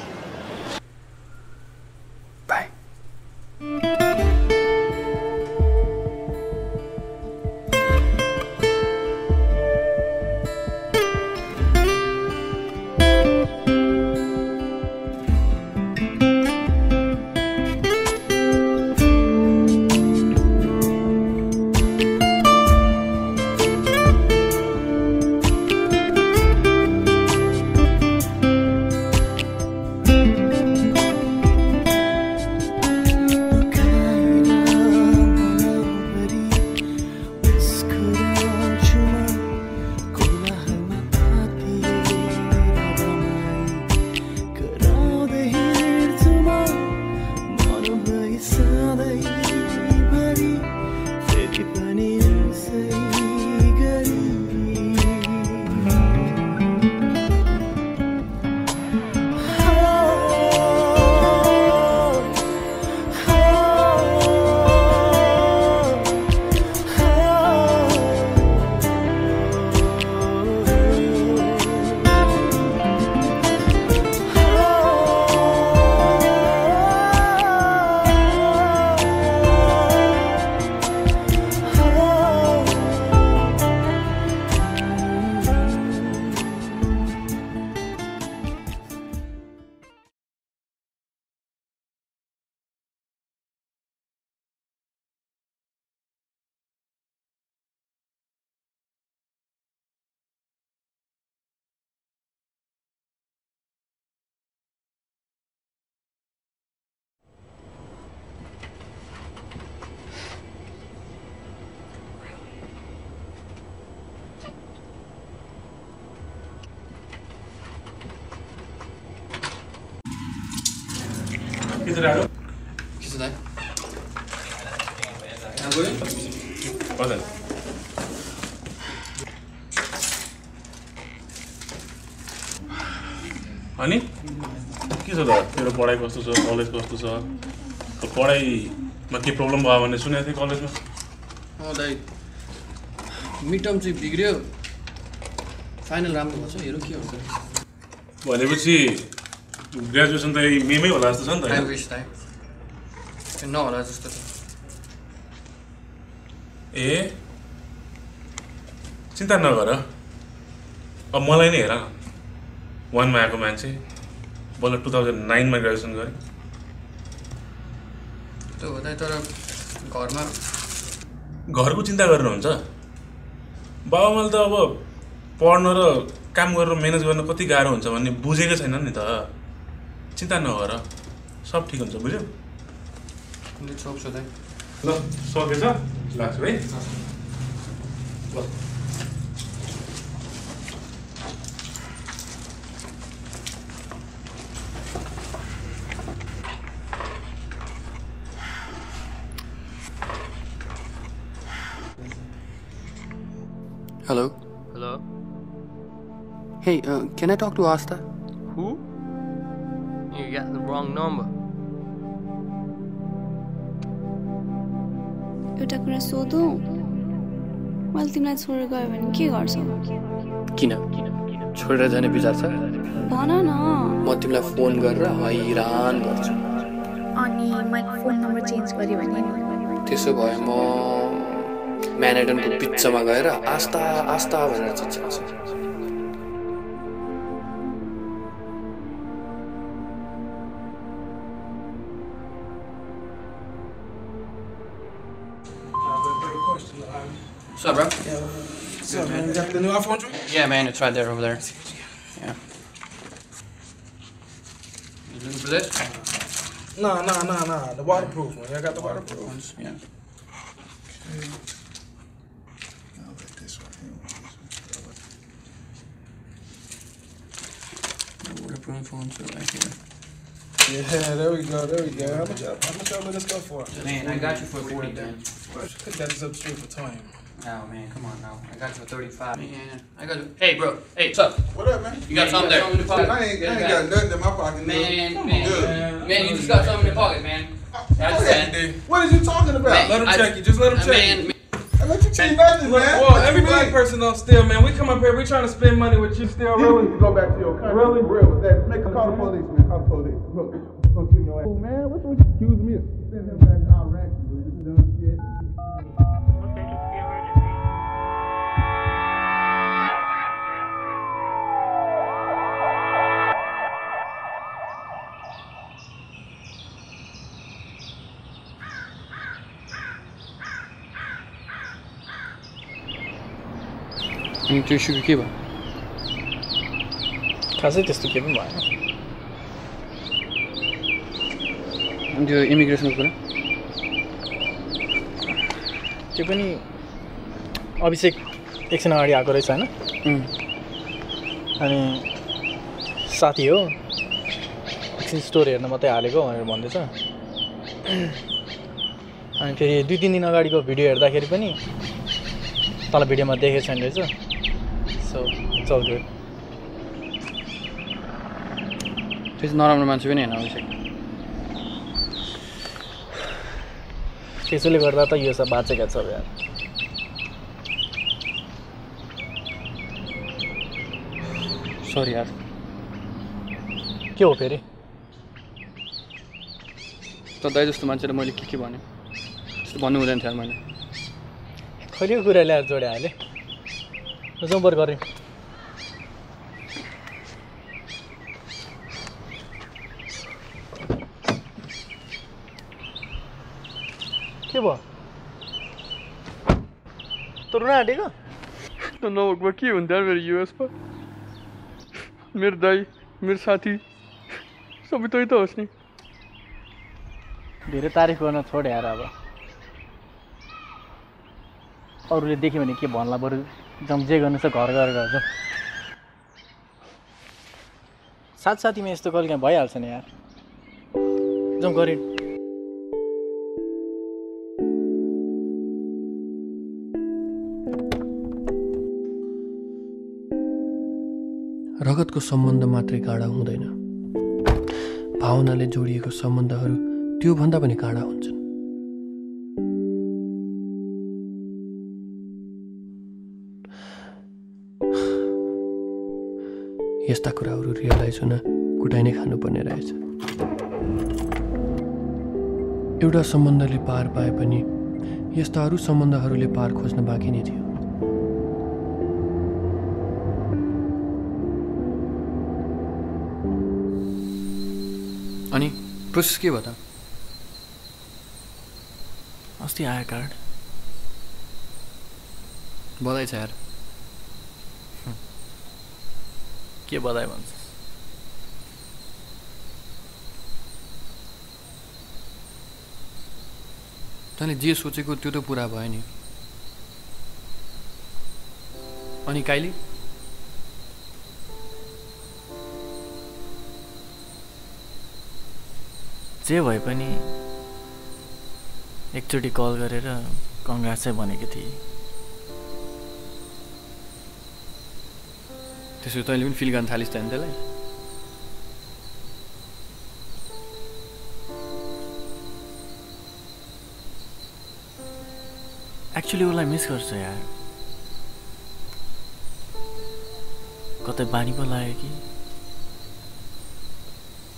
किसने? ना कोई? पता नहीं. अनि? किसने? तेरा पढ़ाई कौस्तु सा, कॉलेज कौस्तु सा. तो पढ़ाई में क्या प्रॉब्लम हुआ मैंने सुना थी कॉलेज में. हाँ दाई. मिडटर्म से बिगड़े हो. फाइनल राम को बच्चों ये लोग क्या होता है? वाले बच्ची ग्रेजुएशन तो ये में होला जस्तो छ नि त. I wish time. न होला जस्तो छ. ए चिन्ता नगर. अब मलाई नै हेर. वनमा आएको मान्छे Well, 2009 my graduation gari. So that is our karma. घर को चिंता गर्नुहुन्छ बाबु मले त अब पढ्न र काम गरेर म्यानेज गर्न कति गाह्रो हुन्छ भन्ने बुझेकै छैन नि त चिन्ता नगर सब ठीक हुन्छ बुझ्यौ नि छोप्छौ त ल सकेछ लाग्छ है ल Hello? Hello? Hey, can I talk to Asta? Who? You got the wrong number. You talk to Sodo? Well, you not going to go away. What are you doing? Kina. Chhora jane bizar cha? Bana na. Ma timlai phone garera hairan garchu. Ani my phone number change gari bhane ni. Teso bhayo ma Manhattan ko pizza ma gaera asta asta bhanera chhachcha What's up, bro? Yeah, what's up, man? You got the new iPhone tree? Yeah, man, it's right there over there. Yeah. You looking for this? Nah. The waterproof one. I got the waterproof ones. Yeah. Okay. Yeah, there we go. How much y'all let us go for? Man, I got you for 40 then. I got this up straight for 20. Oh man, come on now. I got you for 35. Man, I got you. Hey, bro. Hey, what's up? What up, man? You got something there? I ain't got nothing in my pocket. Man, you just got something in your pocket, man. What are you talking about? Man, let him check you. Well, every black person on still, man. We come up here, we trying to spend money with you still. Really? You go back to your country. Really? Real with that. Call the police, man. Call the police. Look, don't see no ass. Oh, man, what you accuse me of? Send him back to Iraq. You know what shit? You two sugar keep on. Kazi just to keep him by. And your immigration is good. Tiffany obviously takes an idea. And Satio it's in story and what they are going on this. And do you think in a radio video at the Keripani? Talabidia Madehe Sandazer. So it's all good. It's not a man's winning, I would say. She's only got to use a bad ticket somewhere. Sorry, yaar. Kyo peri? So that is the man's money kiki bunny. It's the one who didn't tell money. How do you go out of the December garden. What? Tornado? Don't know what you and there were US. Mirdai, Mirsati. So we told us. Did it on a third arab? Or did they even keep on labor? जम्जे गर्नु छ घर घर गर्छ साथसाथैमा यस्तो गल्ती भइहाल्छ नि यार जम गरे रगतको सम्बन्ध मात्रै गाढा हुँदैन भावनाले जोडिएको सम्बन्धहरू त्यो भन्दा पनि गाढा हुन्छन् यस्ता कुराहरु रियलाइज हुन कुटाइने खानुपर्ने रहेछ एउटा सम्बन्धले पार पाए पनि यस्ता अरु सम्बन्धहरुले पार खोज्न बाँकी नै थियो अनि प्रोसेस के बता? अस्ति आया कार्ड। बधाई छ यार। के बधाई भन्छ? तैले जे सोचेको त्यो त पूरा भयो नि। अनि काइली? जे भए पनि एकचोटी कल गरेर कंग्रेसै भनेकी थिए। त्यसो तैले पनि फिल गर्न थालिस् त हैन त्यसलाई? एक्चुअली उलाई मिस गर्छ यार। कतै बानी पो लाग्यो कि?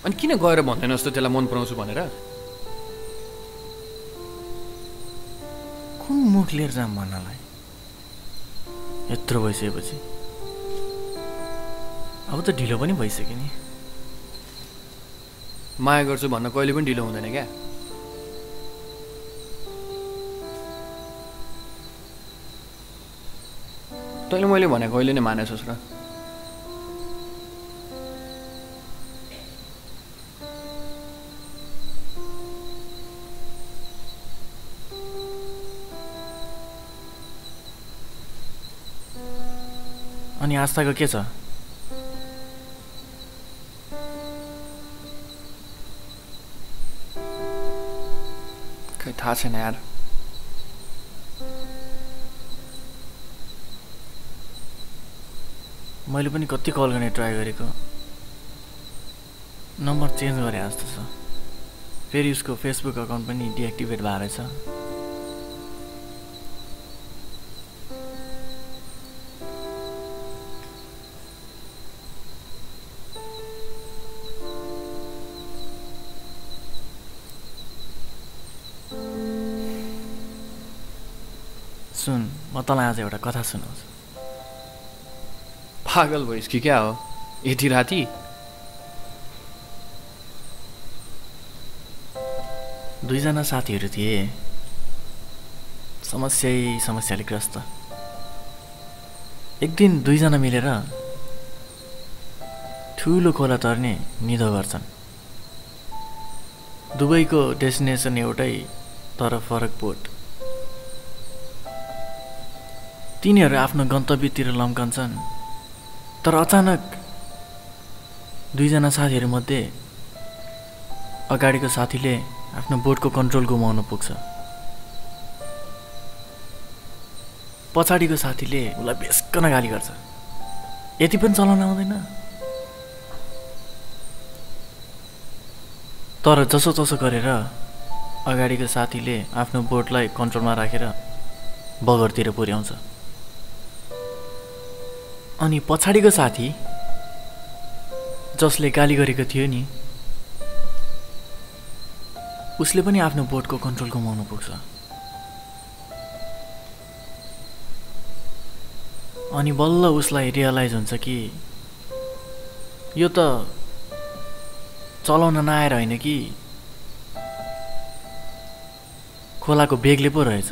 अनि किन गएर भन्दैनस् त त्यसलाई मन पराउँछु भनेर? कुन मुख लिएर जाम भन्नलाई? यत्रो भइसकेपछि अब त ढिलो पनि भइसक्यो नि। माया गर्छु भन्न कहिले पनि ढिलो हुँदैन क्या? तैले मैले भनेको अहिले नै मानेछस् र? अनि आस्थाको के छ? खै थाहा छैन यार। मैले पनि कति कल गर्ने ट्राई गरेको, नम्बर चेन्ज गरे जस्तो छ। फेरि उसको फेसबुक अकाउन्ट पनि डिएक्टिभेट भएको रहेछ। सुन, म तँलाई आज एउटा कथा सुनाउँछु। पागल भइसक्यो क्या हो यति राति? दुईजना साथीहरू थिए, समस्याले ग्रस्त। एक दिन दुईजना मिलेर ठुलो खोला तर्ने निधो गर्छन्। दुबईको डेस्टिनेसन एउटै तर फरक पोर्ट। तिनीहरू आफ्नो गन्तव्यतिर लम्कन्छन्, तर अचानक दुईजना साथीहरूमध्ये अगाडिको साथीले आफ्नो बोटको कन्ट्रोल गुमाउन पुग्छ। पछाडिको साथीले उसलाई बेस्कन गाली गर्छ, यति पनि चलाउन आउँदैन। तर जसोतसो गरेर अगाडिको साथीले आफ्नो बोटलाई कन्ट्रोलमा राखेर बगरतिर पुर्याउँछ। अनि पछाडिको साथी, जसले गाली गरेको थियो नि, उसले पनि आफ्नो बोटको कन्ट्रोल गुमाउन पुग्छ। अनि बल्ल उसलाई रियलाइज हुन्छ कि यो त चलाउन नआएर होइन कि खोलाको बेगले पो रहेछ।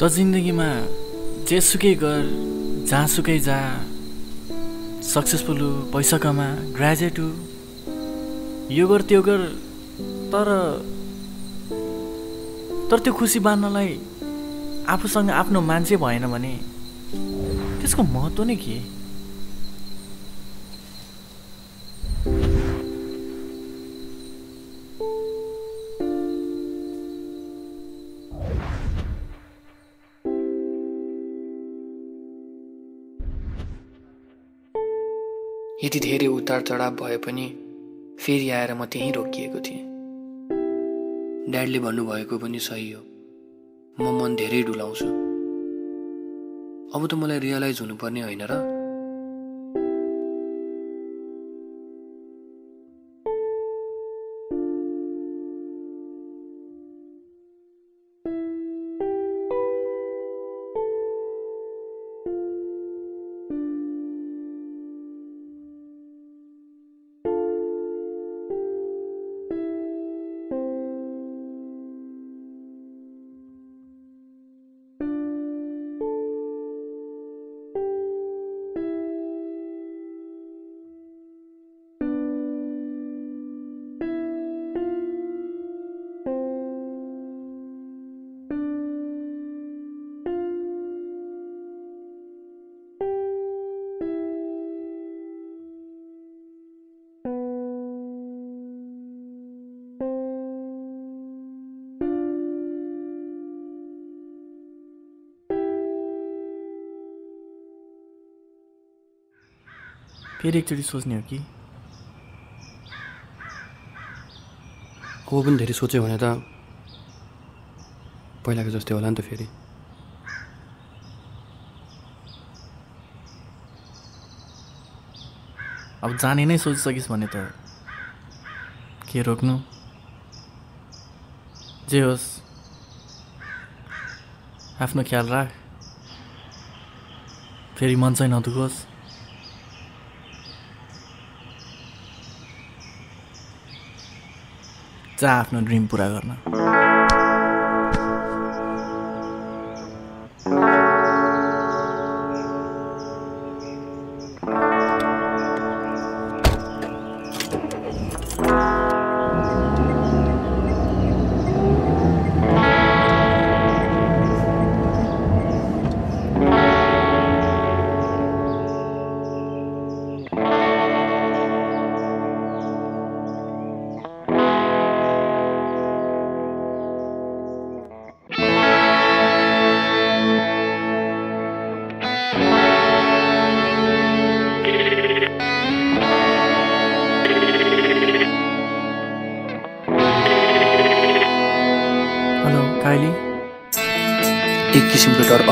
त जिन्दगीमा जेसुकै गर, जहाँसुकै जा, सक्सेसफुल हो, पैसा कमा, ग्रेजुएट हो, यो गर त्यो गर, तर त्यो खुसी बाँड्नलाई आफूसँग आफ्नो मान्छे भएन भने त्यसको महत्त्व नै के? यति धेरै उतार चढाव भए पनि फेरि आएर म त्यहीँ रोकिएको थिएँ। ड्याडले भन्नुभएको पनि सही हो, म मन धेरै डुलाउँछु। अब त मलाई रियलाइज हुनुपर्ने होइन र? फिर एकचोटी सोचने हो कि को पनि धेरै सोच्यो भने त पहिलाको जस्तै होला नि त। फेरि अब जाने नै सोचिसकिस् भने त के रोक्नु। जे होस् आफ्नो ख्याल राख, फेरि मन चाहिँ नदुखोस्। जा आफ्नो ड्रिम पूरा गर्न।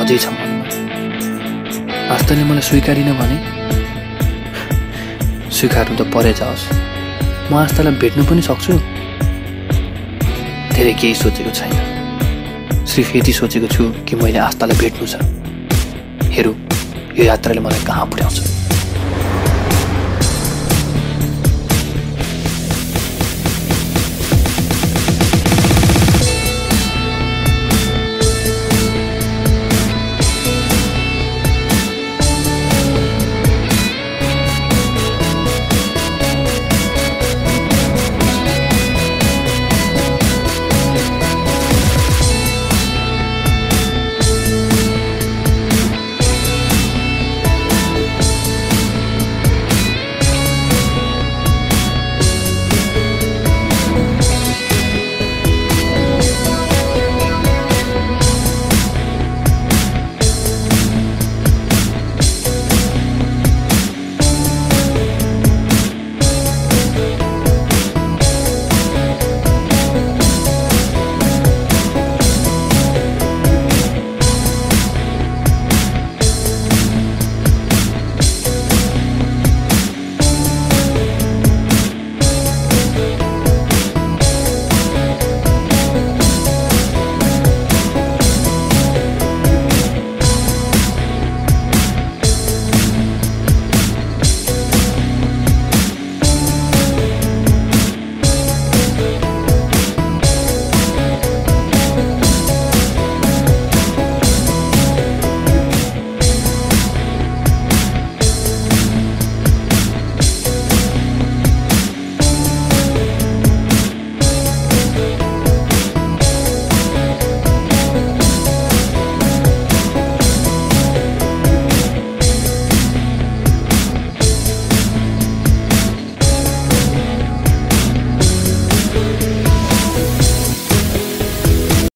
अझै छ मनमा। आस्थाले मलाई स्वीकारिन भने स्वीकार्नु त परे जाओस्, म आस्थालाई भेट्नु पनि सक्छु। धेरै केही सोचेको छैन, सिर्फ यति सोचेको छु कि मैले आस्थालाई भेट्नु छ। हेरौँ यो यात्राले मलाई कहाँ पुर्याउँछ।